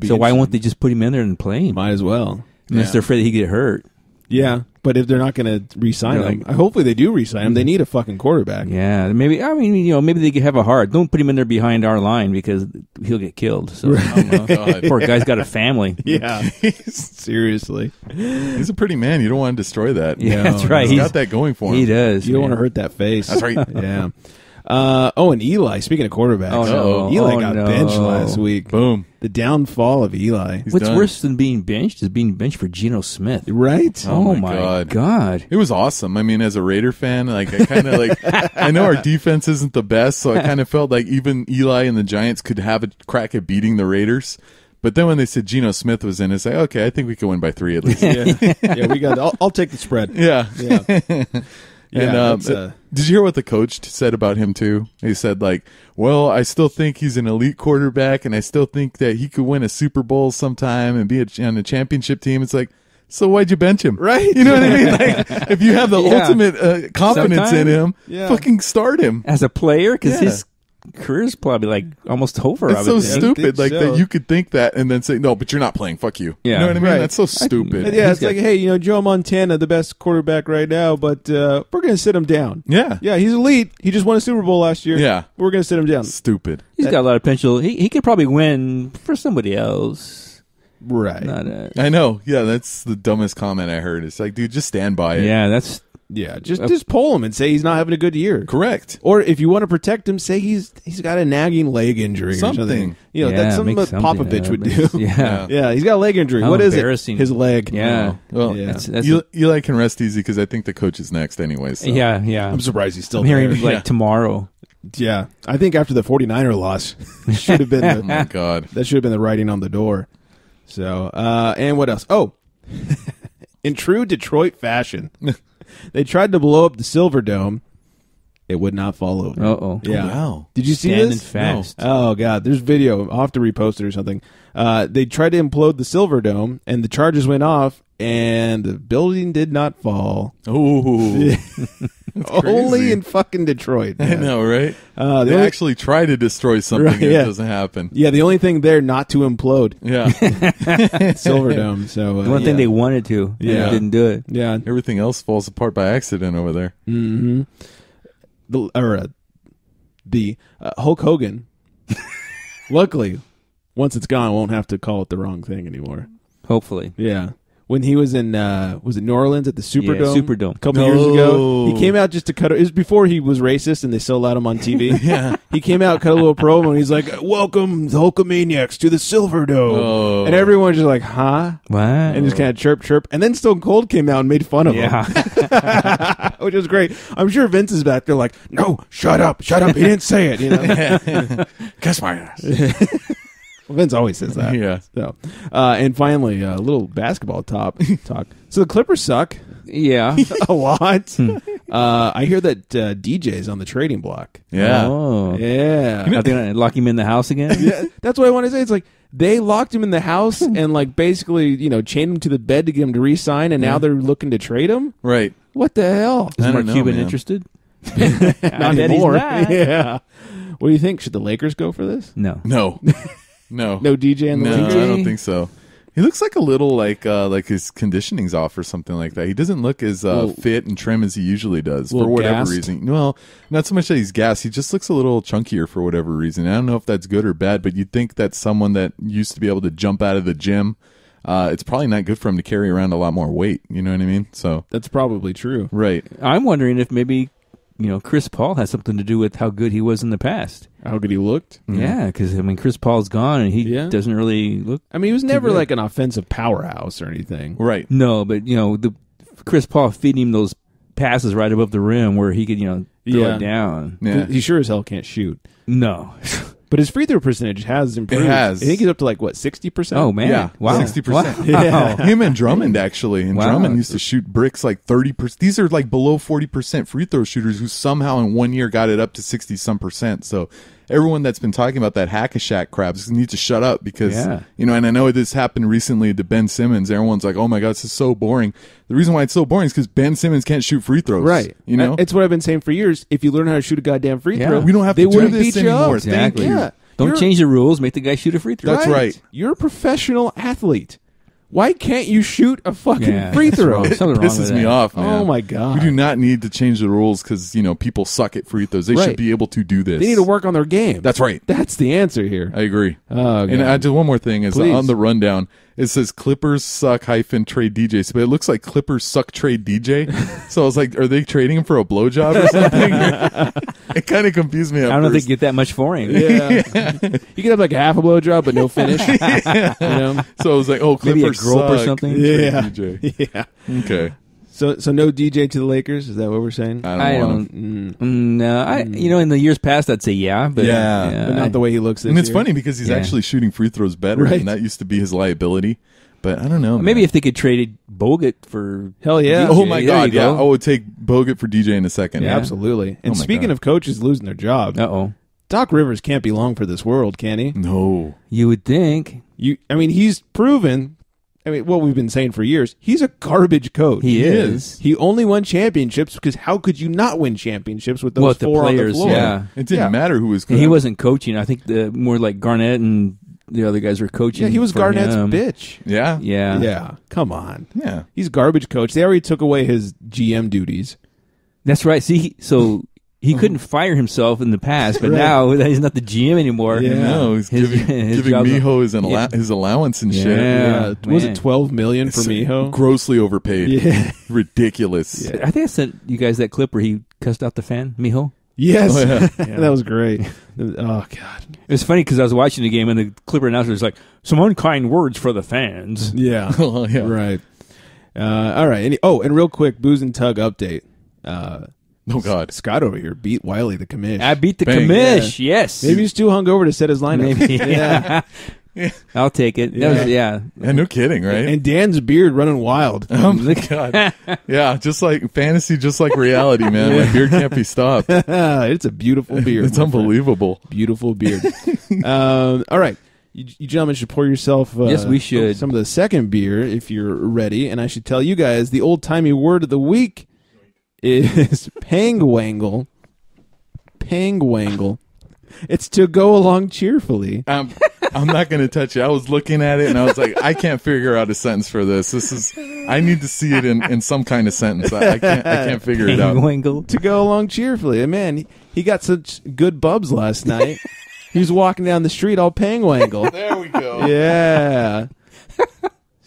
So why won't they just put him in there and play him? Might as well. Unless yeah. they're afraid that he'd get hurt. Yeah, but if they're not going to re-sign him, like, hopefully they do re-sign him. They need a fucking quarterback. Yeah, maybe. I mean, you know, maybe they could have a heart. Don't put him in there behind our line because he'll get killed. So right. I don't know. God. Poor yeah. guy's got a family. Yeah, seriously, he's a pretty man. You don't want to destroy that. Yeah, no. that's right. He's, he's got that going for him. He does. You man. don't want to hurt that face. That's right. Yeah. Uh, oh, and Eli, speaking of quarterbacks, oh, no. Eli oh, got no. benched last week. Boom. The downfall of Eli. He's What's done. worse than being benched is being benched for Geno Smith. Right? Oh, oh my God. God. It was awesome. I mean, as a Raider fan, like I kind of like, I know our defense isn't the best, so I kind of felt like even Eli and the Giants could have a crack at beating the Raiders. But then when they said Geno Smith was in, it's like, okay, I think we can win by three at least. Yeah, yeah we got. I'll, I'll take the spread. Yeah, yeah. and yeah, um, uh, did you hear what the coach said about him too? He said like, "Well, I still think he's an elite quarterback, and I still think that he could win a Super Bowl sometime and be a, on a championship team." It's like, so why'd you bench him? Right? You know what I mean? Like, if you have the yeah. ultimate uh, confidence sometime, in him, yeah. fucking start him as a player because yeah. he's. Career's probably like almost over. It's so think. stupid, like so. that you could think that and then say, "No, but you're not playing. Fuck you." Yeah, you know what I mean. Right. That's so stupid. I, yeah, it's like, hey, you know, Joe Montana, the best quarterback right now, but uh, we're gonna sit him down. Yeah, yeah, he's elite. He just won a Super Bowl last year. Yeah, we're gonna sit him down. Stupid. He's that, got a lot of potential. He he could probably win for somebody else. Right. Not a, I know. Yeah, that's the dumbest comment I heard. It's like, dude, just stand by it. Yeah, that's. Yeah, just uh, just poll him and say he's not having a good year. Correct. Or if you want to protect him, say he's he's got a nagging leg injury something. or something. You know, yeah, that's something that Popovich would do. Makes, yeah. yeah, he's got a leg injury. How what is it? His leg. Yeah. Oh. Well, yeah. That's, that's Eli, Eli can rest easy because I think the coach is next anyway. So. Yeah, yeah. I'm surprised he's still I'm there. Hearing like yeah. tomorrow. Yeah. I think after the forty-niner loss, should have been the, oh my God. That should have been the writing on the door. So, uh, and what else? Oh, in true Detroit fashion. They tried to blow up the Silver Dome. It would not fall over. Uh-oh. Yeah. Oh, wow. Did you see Standing this? Fast. No. Oh, God. There's video. I'll have to repost it or something. Uh, they tried to implode the Silver Dome, and the charges went off, and the building did not fall. Ooh. Only in fucking Detroit. Man. I know, right? Uh, they the only... actually try to destroy something, right, and yeah. it doesn't happen. Yeah, the only thing there not to implode. Yeah. Silver Dome. So, uh, the one yeah. thing they wanted to, yeah. they didn't do it. Yeah. Everything else falls apart by accident over there. Mm-hmm. The, or, uh, the uh, Hulk Hogan, luckily, once it's gone, won't have to call it the wrong thing anymore. Hopefully. Yeah. When he was in, uh, was it New Orleans at the Superdome? Yeah, Superdome. A couple oh. years ago. He came out just to cut, it was before he was racist and they still allowed him on T V. yeah. He came out, cut a little promo, and he's like, welcome, the Hulkamaniacs, to the Silverdome. Oh. And everyone's just like, huh? Wow. And just kind of chirp, chirp. And then Stone Cold came out and made fun of yeah. him. Which was great. I'm sure Vince is back there like, no, shut up, shut up. He didn't say it. You know? Kiss my ass. Vince always says that. Yeah. So, uh, and finally, a uh, little basketball top talk. So the Clippers suck. Yeah, a lot. Hmm. Uh, I hear that uh, D J's on the trading block. Yeah. Oh. Yeah. Are they gonna lock him in the house again? Yeah. That's what I want to say. It's like they locked him in the house and like basically you know chained him to the bed to get him to re-sign, and yeah. now they're looking to trade him. Right. What the hell? Is Mark know, Cuban man. interested? Not anymore. Yeah. What do you think? Should the Lakers go for this? No. No. No, no D J in the no, D J? I don't think so. He looks like a little like uh, like his conditioning's off or something like that. He doesn't look as uh, little, fit and trim as he usually does for whatever gassed. reason. Well, not so much that he's gassed. He just looks a little chunkier for whatever reason. I don't know if that's good or bad, but you'd think that someone that used to be able to jump out of the gym, uh, it's probably not good for him to carry around a lot more weight. You know what I mean? So that's probably true, right? I'm wondering if maybe. You know, Chris Paul has something to do with how good he was in the past. How good he looked? Yeah, because, yeah, I mean, Chris Paul's gone, and he yeah. doesn't really look... I mean, he was never good. Like an offensive powerhouse or anything. Right. No, but, you know, the Chris Paul feeding him those passes right above the rim where he could, you know, throw yeah. it down. Yeah. He sure as hell can't shoot. No. But his free throw percentage has improved. It has. I think he's up to like, what, sixty percent? Oh, man. Yeah. Wow. sixty percent. Wow. Yeah. Him and Drummond, actually. And wow. Drummond used to shoot bricks like thirty percent. These are like below forty percent free throw shooters who somehow in one year got it up to sixty-some percent. So everyone that's been talking about that hack-a-shack crap needs to shut up because, yeah. you know, and I know this happened recently to Ben Simmons. Everyone's like, oh, my God, this is so boring. The reason why it's so boring is because Ben Simmons can't shoot free throws. Right. You know? It's what I've been saying for years. If you learn how to shoot a goddamn free yeah. throw, we don't have to they do this anymore. Exactly. Thank you. Yeah. Don't You're, change the rules. Make the guy shoot a free throw. That's right. You're a professional athlete. Why can't you shoot a fucking yeah, free throw? It pisses me off, man. Oh, my God. We do not need to change the rules because, you know, people suck at free throws. They right. should be able to do this. They need to work on their game. That's right. That's the answer here. I agree. Oh, and I, just one more thing is Please. on the rundown. It says Clippers suck hyphen trade D Js, but it looks like Clippers suck trade D J. So I was like, are they trading him for a blowjob or something? It kind of confused me. At I don't first. know if they get that much for him. Yeah. yeah. You could have like a half a blowjob, but no finish. yeah. you know? So I was like, oh, Clippers suck. Maybe a grope or something? Yeah. D J. Yeah. Okay. So so no D J to the Lakers? Is that what we're saying? I don't. I don't mm. No, I you know in the years past I'd say yeah, but yeah, yeah but not I, the way he looks. This and it's year. Funny because he's yeah. actually shooting free throws better, right. and that used to be his liability. But I don't know. Maybe man. If they could trade Bogut for hell yeah. D J. Oh my God, yeah. Go. I would take Bogut for D J in a second. Yeah, yeah. Absolutely. And oh speaking God. Of coaches losing their job, uh oh, Doc Rivers can't be long for this world, can he? No, you would think. You, I mean, he's proven. I mean, what we've been saying for years, he's a garbage coach. He is. He only won championships because how could you not win championships with those well, four the players, on the floor? Yeah. It didn't yeah. matter who was coaching. He wasn't coaching. I think the more like Garnett and the other guys were coaching. Yeah, he was Garnett's him. bitch. Yeah. Yeah. Yeah. Come on. Yeah. He's a garbage coach. They already took away his G M duties. That's right. See, so... He couldn't fire himself in the past, but right. now he's not the G M anymore. Yeah, no, he's his, giving, his giving Miho his, allow yeah. his allowance and yeah. shit. Yeah, yeah. Was it twelve million dollars for it's Miho? Grossly overpaid. Yeah. Ridiculous. Yeah. I think I sent you guys that clip where he cussed out the fan, Miho. Yes, oh, yeah. Yeah. That was great. Oh God, it was funny because I was watching the game and the Clipper announcer was like, "Some unkind words for the fans." Yeah, oh, yeah. right. Uh, all right. Any, oh, and real quick, Booze and Tug update. Uh, Oh, God. Scott over here beat Wiley the commish. I beat the Bang. commish, yeah. yes. Maybe he's too hungover to set his lineup. Maybe. yeah. yeah. I'll take it. Yeah. That was, yeah. yeah. No kidding, right? And Dan's beard running wild. Oh, my God. yeah, just like fantasy, just like reality, man. My beard can't be stopped. It's a beautiful beard. It's unbelievable. Friend. Beautiful beard. um, all right. You, you gentlemen should pour yourself uh, yes, we should. some of the second beer if you're ready. And I should tell you guys the old-timey word of the week is pangwangle. Pangwangle. It's to go along cheerfully. Um, I'm not going to touch it. I was looking at it, and I was like, I can't figure out a sentence for this. This is, I need to see it in, in some kind of sentence. I, I can't I can't figure it out. Pangwangle. To go along cheerfully. And man, he, he got such good bubs last night. He was walking down the street all pangwangle. There we go. Yeah.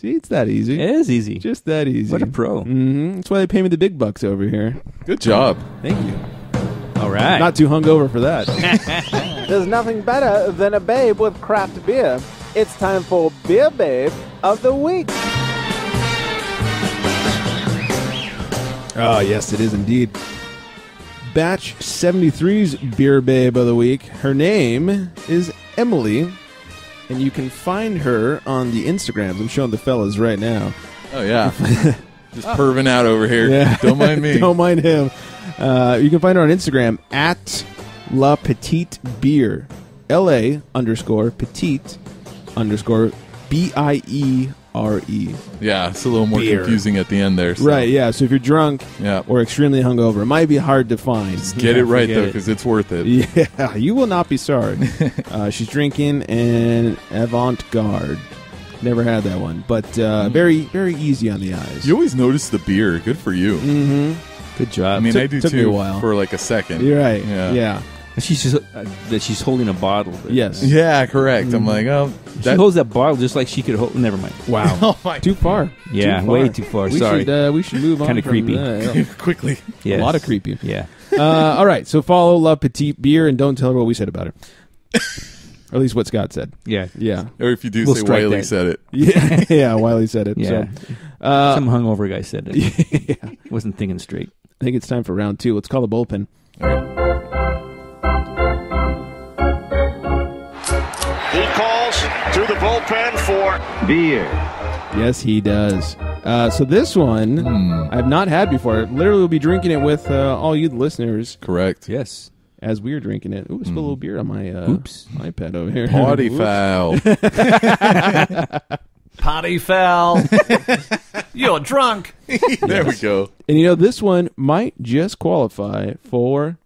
It's that easy. It is easy. Just that easy. What a pro. Mm-hmm. That's why they pay me the big bucks over here. Good job. Thank you. All right. Not too hungover for that. There's nothing better than a babe with craft beer. It's time for Beer Babe of the Week. Oh, yes, it is indeed. Batch seventy-three's Beer Babe of the Week. Her name is Emily. And you can find her on the Instagrams. I'm showing the fellas right now. Oh, yeah. Just oh. perving out over here. Yeah. Don't mind me. Don't mind him. Uh, you can find her on Instagram at La Petite Beer. L-A underscore petite underscore B I E R E. Yeah, it's a little more beer. confusing at the end there. So. Right, yeah. So if you're drunk yeah. or extremely hungover, it might be hard to find. Just get yeah, it right, though, because it. it's worth it. Yeah, you will not be sorry. uh, she's drinking an avant-garde. Never had that one, but uh, very, very easy on the eyes. You always notice the beer. Good for you. Mm-hmm. Good job. I mean, took, I do, took too, me a while. For like a second. You're right. Yeah. yeah. She's just, uh, that she's holding a bottle. There. Yes. Yeah, correct. I'm like, oh. That she holds that bottle just like she could hold. Never mind. Wow. oh my too far. Yeah, too far. way too far. We Sorry. Should, uh, we should move on. Kind of creepy. Quickly. Yes. A lot of creepy. Yeah. uh, all right. So follow La Petite Beer and don't tell her what we said about her. Or at least what Scott said. Yeah. Yeah. Or if you do we'll say Wiley that. said it. Yeah. yeah, Wiley said it. Yeah. So, uh, some hungover guy said it. yeah. Wasn't thinking straight. I think it's time for round two. Let's call the bullpen. All right. To the bullpen for beer. Yes, he does. Uh, so this one mm. I've not had before. Literally, we'll be drinking it with uh, all you listeners. Correct. Yes. As we were drinking it. Ooh, I spilled mm. a little beer on my uh, Oops. iPad over here. Party foul. Potty foul. You're drunk. There yes. we go. And you know, this one might just qualify for...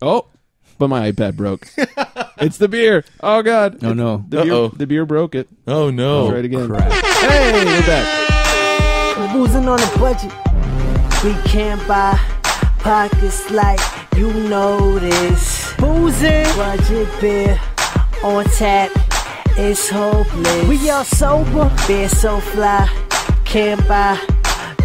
Oh. But my iPad broke. It's the beer. Oh, God. Oh, no. The, beer, the beer broke it. Oh, no. Let's try it again. Crap. Hey, we're back. We're boozing on a budget. We can't buy pockets like you know this. Boozing. Budget beer on tap. It's hopeless. We all sober. Beer so fly. Can't buy.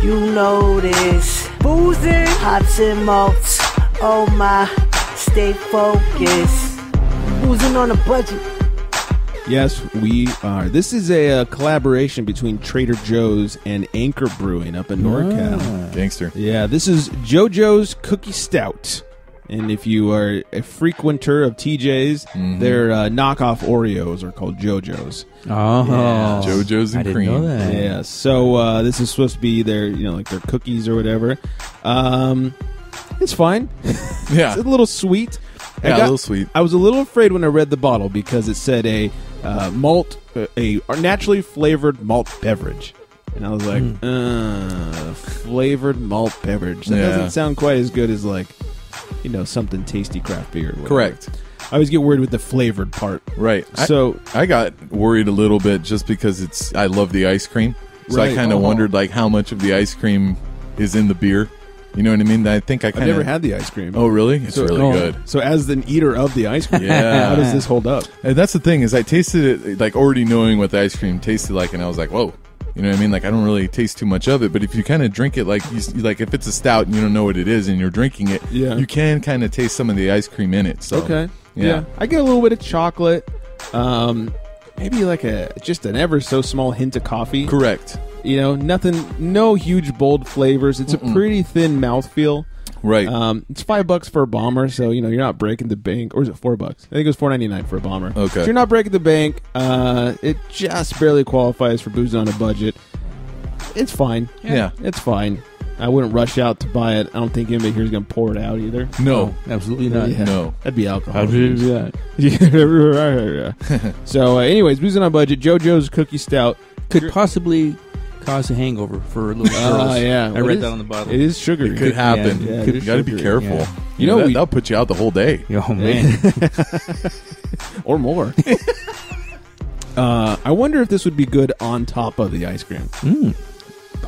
You know this. Boozing. Hops and malts. Oh, my. Stay focused. Boozing on a budget. Yes, we are. This is a, a collaboration between Trader Joe's and Anchor Brewing up in NorCal. Ah. Gangster. Yeah, this is JoJo's Cookie Stout. And if you are a frequenter of T J's, mm-hmm. their uh, knockoff Oreos are called JoJo's. Oh, yeah. JoJo's and I didn't cream. Know that. Yeah. So uh, this is supposed to be their, you know, like their cookies or whatever. Um, it's fine. Yeah, it's a little sweet. Yeah, got, a little sweet. I was a little afraid when I read the bottle because it said a uh, malt, a naturally flavored malt beverage. And I was like, mm. uh, flavored malt beverage. That yeah. doesn't sound quite as good as like, you know, something tasty craft beer. Correct. I always get worried with the flavored part. Right. So I, I got worried a little bit just because it's. I love the ice cream. So right. I kind of oh. wondered like how much of the ice cream is in the beer. You know what I mean? I think I kind of. I've never had the ice cream. Oh, really? It's so, really oh. good. So as an eater of the ice cream, yeah. how does this hold up? And that's the thing is I tasted it like already knowing what the ice cream tasted like, and I was like, whoa. You know what I mean? Like, I don't really taste too much of it, but if you kind of drink it, like, you, like if it's a stout and you don't know what it is and you're drinking it, yeah. you can kind of taste some of the ice cream in it. So, okay. Yeah. yeah. I get a little bit of chocolate, um, maybe like a just an ever so small hint of coffee. Correct. You know, nothing, no huge bold flavors. It's Mm-mm. a pretty thin mouthfeel. Right. Um, it's five bucks for a bomber, so you know you're not breaking the bank. Or is it four bucks? I think it was four ninety nine for a bomber. Okay. So you're not breaking the bank. Uh, it just barely qualifies for booze on a budget. It's fine. Yeah. It's fine. I wouldn't rush out to buy it. I don't think anybody here is going to pour it out either. No, so, absolutely not. Yeah. No, that'd be alcohol. Yeah. So, uh, anyways, booze on a budget. JoJo's Cookie Stout could possibly cause a hangover for little girls. Oh, yeah. I read that on the bottle. It is sugar. It could, could happen. Yeah, yeah, could, you got to be careful. Yeah. You, you know, know that, we, that'll put you out the whole day. Oh, man. Or more. uh, I wonder if this would be good on top of the ice cream. Mm.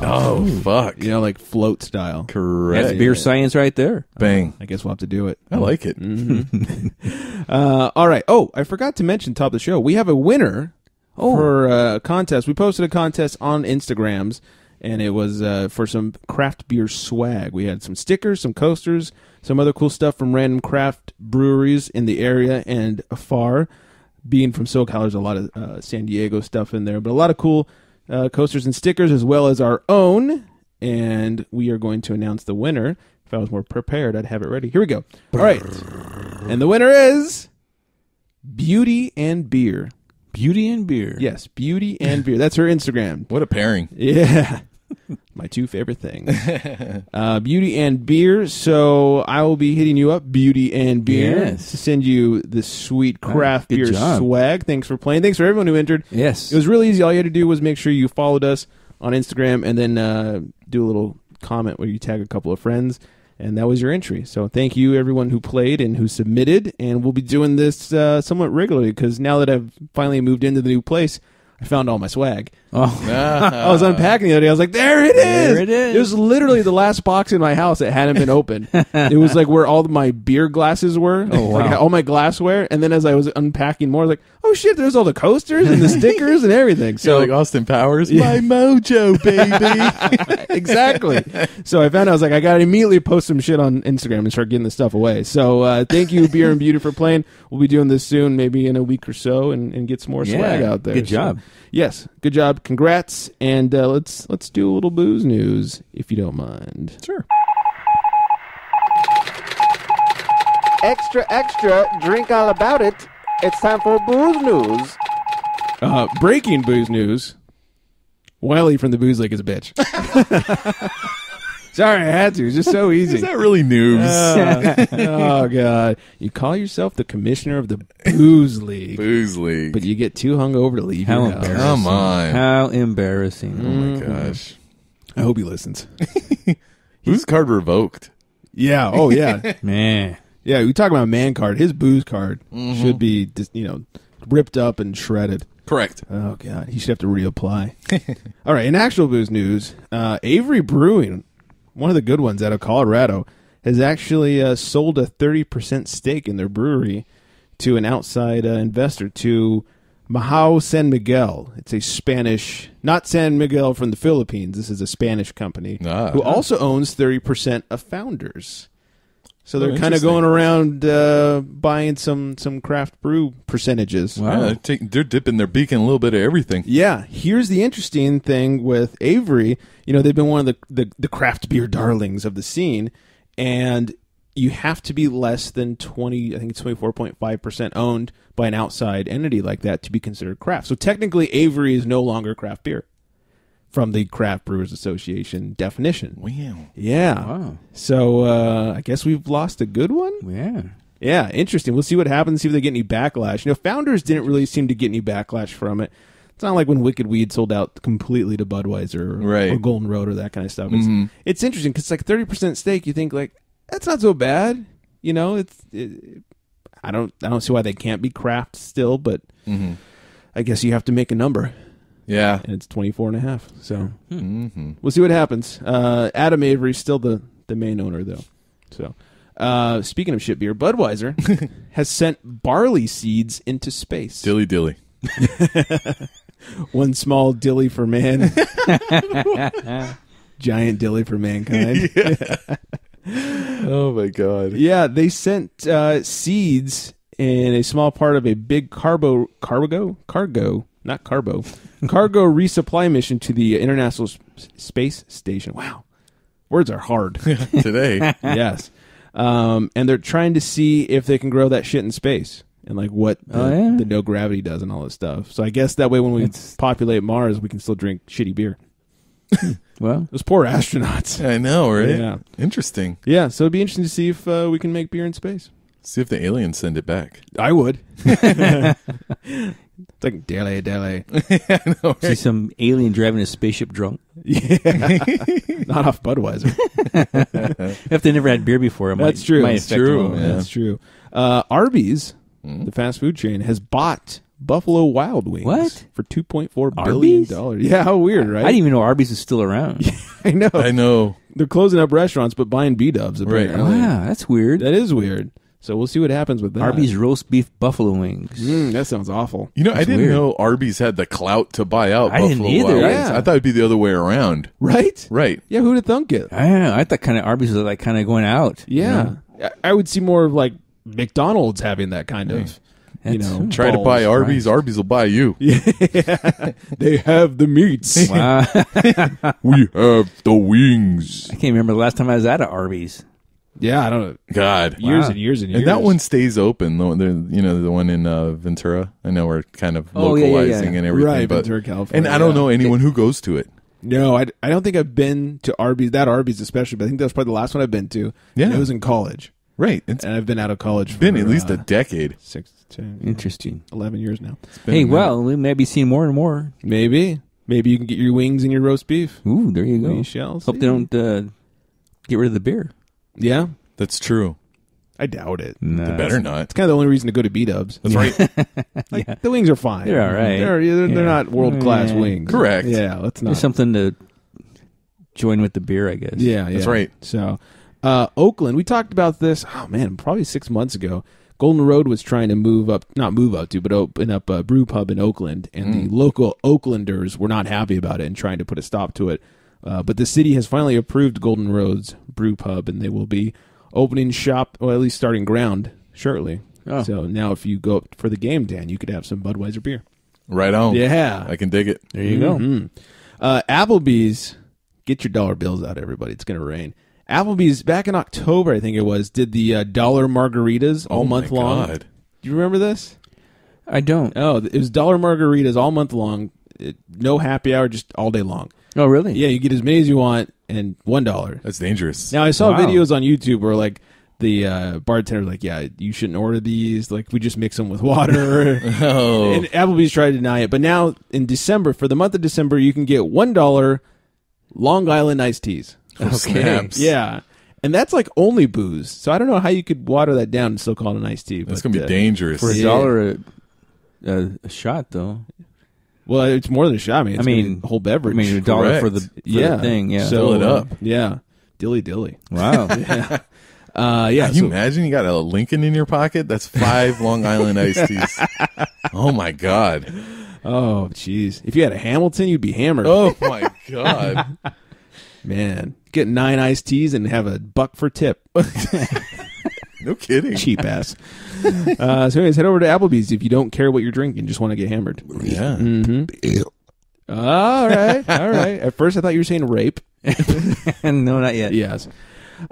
Oh, oh, fuck. You know, like float style. Correct. That's beer yeah. science right there. Bang. I guess we'll have to do it. I like it. Mm-hmm. uh, all right. Oh, I forgot to mention top of the show. We have a winner. Oh. For a contest. We posted a contest on Instagrams, and it was uh, for some craft beer swag. We had some stickers, some coasters, some other cool stuff from random craft breweries in the area and afar. Being from SoCal, there's a lot of uh, San Diego stuff in there, but a lot of cool uh, coasters and stickers as well as our own. And we are going to announce the winner. If I was more prepared, I'd have it ready. Here we go. All right. And the winner is Beauty and Beer. Beauty and Beer. Yes, Beauty and Beer. That's her Instagram. What a pairing. Yeah. My two favorite things. Uh, Beauty and Beer. So I will be hitting you up, Beauty and Beer, yes. to send you the sweet craft oh, beer job. swag. Thanks for playing. Thanks for everyone who entered. Yes. It was really easy. All you had to do was make sure you followed us on Instagram and then uh, do a little comment where you tag a couple of friends. And that was your entry. So thank you, everyone who played and who submitted. And we'll be doing this uh, somewhat regularly because now that I've finally moved into the new place, I found all my swag. Oh, I was unpacking the other day. I was like, there it is. There it is. It was literally the last box in my house that hadn't been opened. It was like where all my beer glasses were, oh, wow. like all my glassware. And then as I was unpacking more, I was like, oh, shit, there's all the coasters and the stickers and everything. So like Austin Powers, yeah. my mojo, baby. Exactly. So I found out, I was like, I got to immediately post some shit on Instagram and start getting this stuff away. So uh, thank you, Beer and Beauty, for playing. We'll be doing this soon, maybe in a week or so, and, and get some more yeah, swag out there. Good job. So, yes, good job. Congrats, and uh, let's let's do a little booze news, if you don't mind. Sure. Extra, extra, drink all about it. It's time for booze news. Uh, breaking booze news. Wiley from the Booze League is a bitch. Sorry, I had to. It's just so easy. Is that really noobs? Uh, oh, God. You call yourself the commissioner of the Booze League. Booze League. But you get too hungover to leave How your house. Come on. How embarrassing. Mm. Oh, my gosh. I hope he listens. Booze card revoked. Yeah. Oh, yeah. Man. Yeah, we talk about man card. His booze card mm-hmm. should be, you know, ripped up and shredded. Correct. Oh, God. He should have to reapply. All right. In actual booze news, uh, Avery Brewing, one of the good ones out of Colorado, has actually uh, sold a thirty percent stake in their brewery to an outside uh, investor, to Mahao San Miguel. It's a Spanish, not San Miguel from the Philippines. This is a Spanish company ah, who also owns thirty percent of Founders. So they're oh, kind of going around uh, buying some, some craft brew percentages. Wow, yeah, they're, taking, they're dipping their beak in a little bit of everything. Yeah. Here's the interesting thing with Avery. You know, they've been one of the, the, the craft beer darlings of the scene, and you have to be less than twenty, I think it's twenty-four point five percent owned by an outside entity like that to be considered craft. So technically, Avery is no longer craft beer from the Craft Brewers Association definition. Wow. Yeah. Wow. So uh, I guess we've lost a good one? Yeah. Yeah, interesting. We'll see what happens, see if they get any backlash. You know, Founders didn't really seem to get any backlash from it. It's not like when Wicked Weed sold out completely to Budweiser or, right. or Golden Road or that kind of stuff. It's, mm-hmm. it's interesting because it's like thirty percent stake. You think, like, that's not so bad. You know, it's it, I don't I don't see why they can't be craft still, but mm-hmm. I guess you have to make a number. Yeah. And it's twenty-four and a half. So mm-hmm. we'll see what happens. Uh, Adam Avery's still the, the main owner, though. So uh, speaking of shit beer, Budweiser has sent barley seeds into space. Dilly dilly. One small dilly for man. Giant dilly for mankind. Oh, my God. Yeah, they sent uh, seeds in a small part of a big carbo, cargo cargo. Not carbo, cargo resupply mission to the International Space Station. Wow, words are hard today. Yes, um, and they're trying to see if they can grow that shit in space and like what the, oh, yeah. the no gravity does and all this stuff. So I guess that way when we it's... populate Mars, we can still drink shitty beer. Well, those poor astronauts. I know, right? Yeah, interesting. Yeah, so it'd be interesting to see if uh, we can make beer in space. See if the aliens send it back. I would. It's like, dilly, dilly. Yeah, I know, right? See some alien driving a spaceship drunk? Yeah. Not off Budweiser. If they never had beer before, it That's might, true. might affect them. Yeah. That's true. Uh, Arby's, mm-hmm. the fast food chain, has bought Buffalo Wild Wings what? for two point four billion dollars. Yeah, how weird, right? I didn't even know Arby's is still around. Yeah, I know. I know. They're closing up restaurants, but buying B-dubs. Right. Wow, that's weird. That is weird. So we'll see what happens with that. Arby's roast beef buffalo wings. Mm, that sounds awful. You know, That's I didn't weird. know Arby's had the clout to buy out I Buffalo didn't either. Wild Wings. Yeah. I thought it'd be the other way around. Right? Right. Yeah, who'd have thunk it? I don't know. I thought kind of Arby's was like kind of going out. Yeah. You know? I would see more of like McDonald's having that kind right. of, That's you know. Try balls, to buy Arby's. Right. Arby's will buy you. Yeah. They have the meats. Wow. We have the wings. I can't remember the last time I was at an Arby's. Yeah, I don't know. God. Years wow. and years and years. And that one stays open, the one, the, you know, the one in uh, Ventura. I know we're kind of oh, localizing yeah, yeah, yeah. and everything. Right, but, Ventura, California. And I don't yeah. know anyone who goes to it. No, I, I don't think I've been to Arby's, that Arby's especially, but I think that was probably the last one I've been to. Yeah. And it was in college. Right. It's and I've been out of college for... been at least uh, a decade. Six, ten, Interesting. eleven years now. Hey, well, we may be seeing more and more. Maybe. Maybe you can get your wings and your roast beef. Ooh, there you go. We shall Hope see. they don't uh, get rid of the beer. Yeah, that's true. I doubt it. No. They better not. It's kind of the only reason to go to B-dubs. That's right. Like, yeah. The wings are fine. They're all right. They're, they're, yeah. they're not world-class yeah. wings. Correct. Yeah, let's not. There's something to join with the beer, I guess. Yeah, yeah. That's right. So, uh, Oakland, we talked about this, oh, man, probably six months ago. Golden Road was trying to move up, not move up to, but open up a brew pub in Oakland, and mm. the local Oaklanders were not happy about it and trying to put a stop to it. Uh, but the city has finally approved Golden Road's brew pub, and they will be opening shop, or at least starting ground, shortly. Oh. So now if you go up for the game, Dan, you could have some Budweiser beer. Right on. Yeah. I can dig it. There you mm-hmm. go. Uh, Applebee's, get your dollar bills out, everybody. It's going to rain. Applebee's, back in October, I think it was, did the uh, dollar margaritas all oh month long. God. Do you remember this? I don't. Oh, it was dollar margaritas all month long. It, no happy hour, just all day long. Oh, really? Yeah, you get as many as you want and one dollar. That's dangerous. Now, I saw wow. videos on YouTube where, like, the uh, bartender was like, yeah, you shouldn't order these. Like, we just mix them with water. oh. And Applebee's tried to deny it. But now, in December, for the month of December, you can get one dollar Long Island iced teas. Oh, okay. Yeah. And that's, like, only booze. So I don't know how you could water that down and still call it an iced tea. That's going to be uh, dangerous. For a yeah. dollar a, a, a shot, though. Well, it's more than a shot. I mean, it's I mean, a whole beverage. I mean, a dollar for the, for yeah. the thing. Yeah. Fill it up. Yeah. Dilly dilly. Wow. yeah. Uh, yeah. Can you so, imagine you got a Lincoln in your pocket? That's five Long Island iced teas. Oh, my God. Oh, jeez. If you had a Hamilton, you'd be hammered. Oh, my God. Man. Get nine iced teas and have a buck for tip. No kidding. Cheap ass. uh, so anyways, head over to Applebee's if you don't care what you're drinking, just want to get hammered. Yeah. Mm-hmm. All right. All right. At first, I thought you were saying rape. No, not yet. Yes.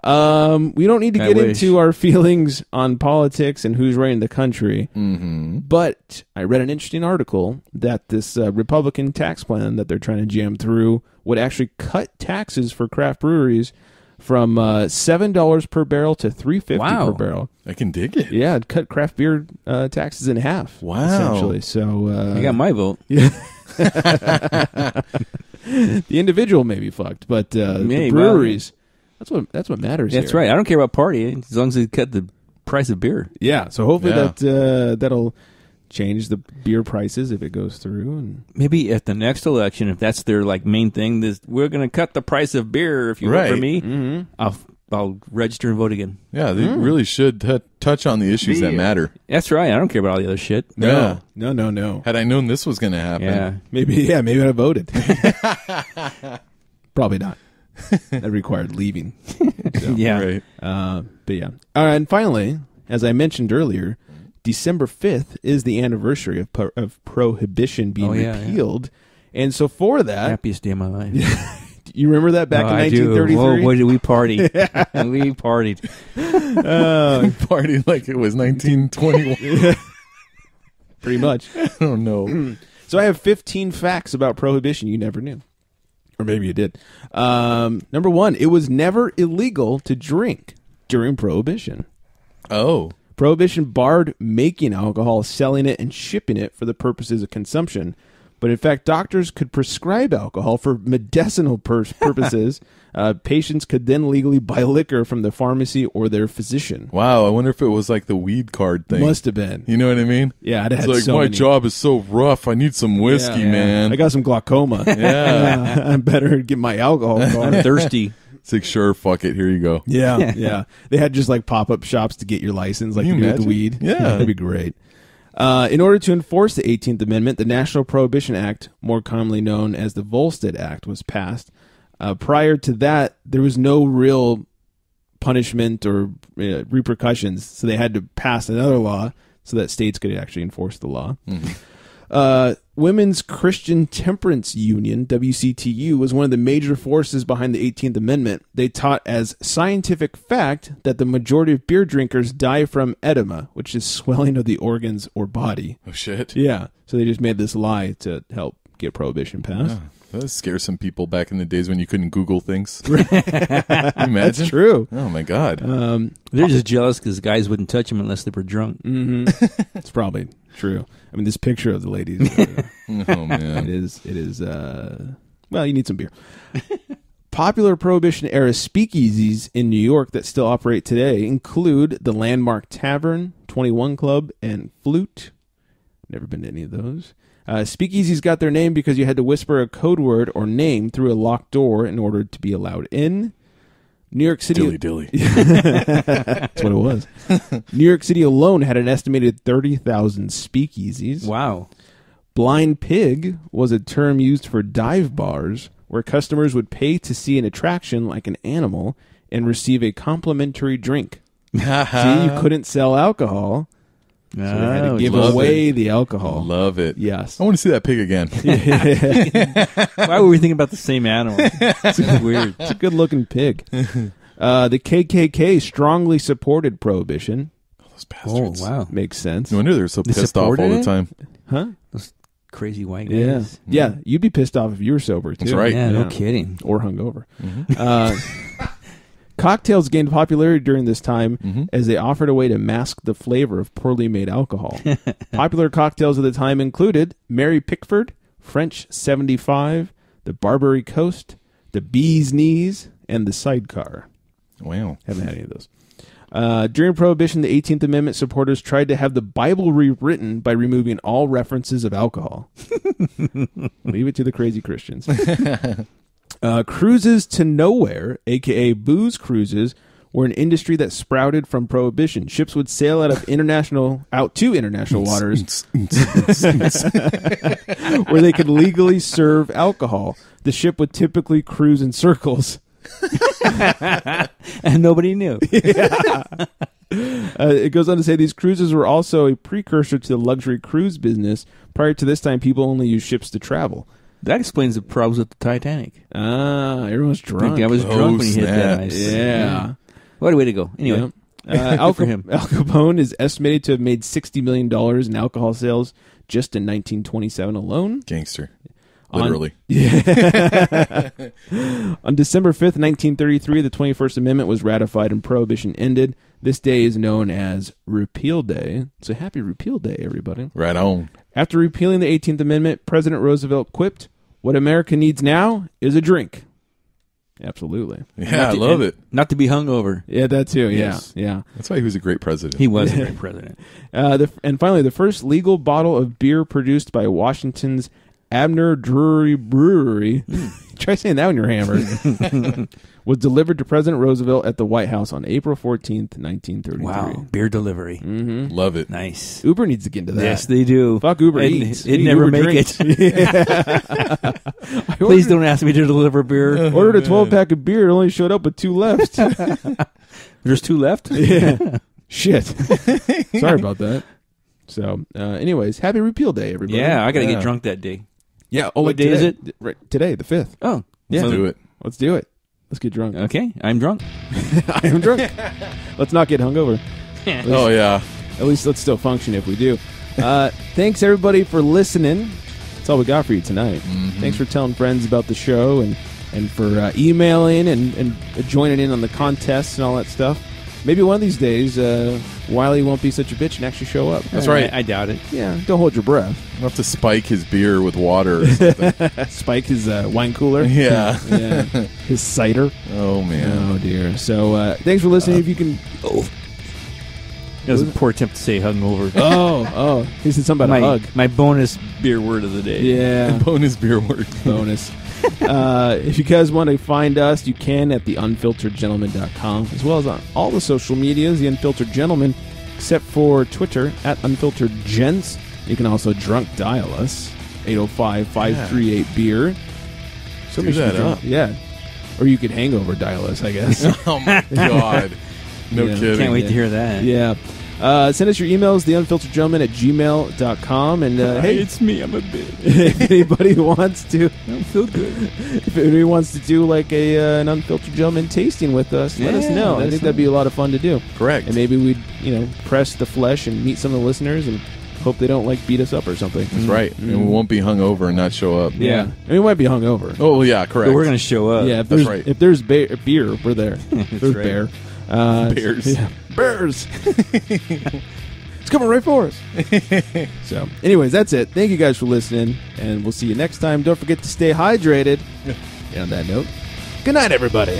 Um, we don't need to get into our feelings on politics and who's running the country. Mm-hmm. But I read an interesting article that this uh, Republican tax plan that they're trying to jam through would actually cut taxes for craft breweries from uh, seven dollars per barrel to three fifty wow. per barrel. I can dig it. Yeah, it'd cut craft beer uh, taxes in half. Wow, essentially. So uh, I got my vote. Yeah. The individual may be fucked, but uh, the breweries. Wow. That's what that's what matters. That's here. Right. I don't care about party as long as they cut the price of beer. Yeah. So hopefully yeah. that uh, that'll change the beer prices if it goes through, and maybe at the next election, if that's their like main thing, this we're going to cut the price of beer. If you right. vote for me, mm-hmm. I'll I'll register and vote again. Yeah, they mm. really should t touch on the issues beer. That matter. That's right. I don't care about all the other shit. No, no, no, no. no. Had I known this was going to happen, yeah, maybe yeah, maybe I voted. Probably not. That required leaving. So, yeah. Right. Uh, but yeah. All right, and finally, as I mentioned earlier, December fifth is the anniversary of pro of Prohibition being oh, yeah, repealed. Yeah. And so for that... Happiest day of my life. You remember that back oh, in nineteen thirty-three? Whoa, boy, did we party. We partied. Uh, we partied like it was nineteen twenty-one. Pretty much. I don't know. So I have fifteen facts about Prohibition you never knew. Or maybe you did. Um, number one, it was never illegal to drink during Prohibition. Oh. Prohibition barred making alcohol, selling it, and shipping it for the purposes of consumption. But in fact, doctors could prescribe alcohol for medicinal pur purposes. uh, patients could then legally buy liquor from the pharmacy or their physician. Wow, I wonder if it was like the weed card thing. Must have been. You know what I mean? Yeah, it it's had like so my many. Job is so rough. I need some whiskey, yeah, man. I got some glaucoma. Yeah, uh, I better get my alcohol. I'm thirsty. It's like, sure, fuck it, here you go. Yeah, yeah. They had just like pop up shops to get your license, like you do with the weed. Yeah, that'd be great. Uh, in order to enforce the eighteenth Amendment, the National Prohibition Act, more commonly known as the Volstead Act, was passed. Uh, prior to that, there was no real punishment or uh, repercussions, so they had to pass another law so that states could actually enforce the law. Mm-hmm. uh, Women's Christian Temperance Union, W C T U, was one of the major forces behind the eighteenth Amendment. They taught as scientific fact that the majority of beer drinkers die from edema, which is swelling of the organs or body. Oh, shit. Yeah. So they just made this lie to help get Prohibition passed. Yeah. That scares some people back in the days when you couldn't Google things. Imagine? That's true. Oh, my God. Um, They're just jealous because guys wouldn't touch them unless they were drunk. Mm-hmm. It's probably true. I mean, this picture of the ladies. Oh, man. It is, it is uh, well, you need some beer. Popular Prohibition-era speakeasies in New York that still operate today include the Landmark Tavern, twenty-one Club, and Flute. Never been to any of those. Uh, speakeasies got their name because you had to whisper a code word or name through a locked door in order to be allowed in. New York City... Dilly dilly. That's what it was. New York City alone had an estimated thirty thousand speakeasies. Wow. Blind pig was a term used for dive bars where customers would pay to see an attraction like an animal and receive a complimentary drink. See, you couldn't sell alcohol... So oh, they had to give away it. the alcohol. Love it. Yes. I want to see that pig again. Why were we thinking about the same animal? It's weird. It's a good-looking pig. Uh, the K K K strongly supported Prohibition. Oh, those bastards. Oh, wow. Makes sense. No wonder they're so they pissed off all the time. It? Huh? Those crazy white guys. Yeah. Mm. Yeah, you'd be pissed off if you were sober, too. That's right. Yeah, yeah. No kidding. Or hungover. Mm-hmm. Uh Cocktails gained popularity during this time mm-hmm. as they offered a way to mask the flavor of poorly made alcohol. Popular cocktails of the time included Mary Pickford, French seventy-five, the Barbary Coast, the Bee's Knees, and the Sidecar. Wow. Haven't had any of those. Uh, during Prohibition, the eighteenth Amendment supporters tried to have the Bible rewritten by removing all references of alcohol. Leave it to the crazy Christians. Uh, cruises to nowhere, a k a booze cruises, were an industry that sprouted from Prohibition. Ships would sail out of international, out to international waters where they could legally serve alcohol. The ship would typically cruise in circles And nobody knew. Yeah. Uh, it goes on to say these cruises were also a precursor to the luxury cruise business. Prior to this time, people only used ships to travel. That explains the problems with the Titanic. Ah, uh, everyone's drunk. I was oh, drunk when he hit that ice. Yeah. yeah. What a way to go. Anyway. Yeah. Uh, Al, for him. Al Capone is estimated to have made sixty million dollars in alcohol sales just in nineteen twenty-seven alone. Gangster. Literally. On, yeah. On December fifth, nineteen thirty-three, the twenty-first Amendment was ratified and Prohibition ended. This day is known as Repeal Day. So happy Repeal Day, everybody. Right on. After repealing the eighteenth Amendment, President Roosevelt quipped, "What America needs now is a drink." Absolutely. Yeah, I love it. Not to be hungover. Yeah, that too. Yeah, yes. yeah. That's why he was a great president. He was a great president. Uh, the, and finally, the first legal bottle of beer produced by Washington's Abner Drury Brewery, try saying that when you're hammered, was delivered to President Roosevelt at the White House on April fourteenth, nineteen thirty-three. Wow, beer delivery. Mm-hmm. Love it. Nice. Uber needs to get into that. Yes, they do. Fuck Uber it, Eats. It never Uber make drinks. It. Please don't ask me to deliver beer. Uh, ordered a twelve-pack of beer. It only showed up with two left. There's two left? Yeah. Shit. Sorry about that. So, uh, anyways, happy Repeal Day, everybody. Yeah, I got to yeah. get drunk that day. Yeah. Oh, what day today? is it? Right, today, the fifth. Oh, yeah. Let's do it. Let's do it. Let's get drunk. Okay, I'm drunk. I am drunk. Let's not get hungover. Least, oh yeah. At least let's still function if we do. Uh, thanks everybody for listening. That's all we got for you tonight. Mm-hmm. Thanks for telling friends about the show and and for uh, emailing and and joining in on the contests and all that stuff. Maybe one of these days, uh, Wiley won't be such a bitch and actually show up. That's right. I, I doubt it. Yeah, don't hold your breath. We'll have to spike his beer with water or something. Spike his uh, wine cooler? Yeah. Yeah. His cider? Oh, man. Oh, dear. So, uh, thanks for listening. Uh, if you can... Oh. That was a poor attempt to say hungover. Oh, oh. He said something about my, a hug. My bonus beer word of the day. Yeah. Bonus beer word. Bonus. Uh, if you guys want to find us, you can at the unfiltered gentleman dot com, as well as on all the social medias, The Unfiltered Gentleman, except for Twitter, at unfiltered gents. You can also drunk dial us, eight oh five, five three eight, beer. So do that up. Yeah. Or you could hangover dial us, I guess. Oh, my God. No you know, kidding. Can't wait yeah. to hear that. Yeah. Uh, send us your emails, the unfiltered gentleman at gmail dot com. And, uh, hey, it's me. I'm a bitch. If anybody wants to, I don't feel good. If anybody wants to do like a uh, an unfiltered gentleman tasting with us, yeah, let us know. I think fun. that'd be a lot of fun to do. Correct. And maybe we'd you know press the flesh and meet some of the listeners and hope they don't like beat us up or something. That's mm. right. Mm. And we won't be hungover and not show up. Yeah. yeah. And we might be hungover. Oh yeah, correct. But we're gonna show up. Yeah. If That's right. If there's bear, beer, we're there. If there's right. bear. Uh, Bears. Yeah. Bears. It's coming right for us. So, anyways, that's it. Thank you guys for listening, and we'll see you next time. Don't forget to stay hydrated. And on that note, good night, everybody.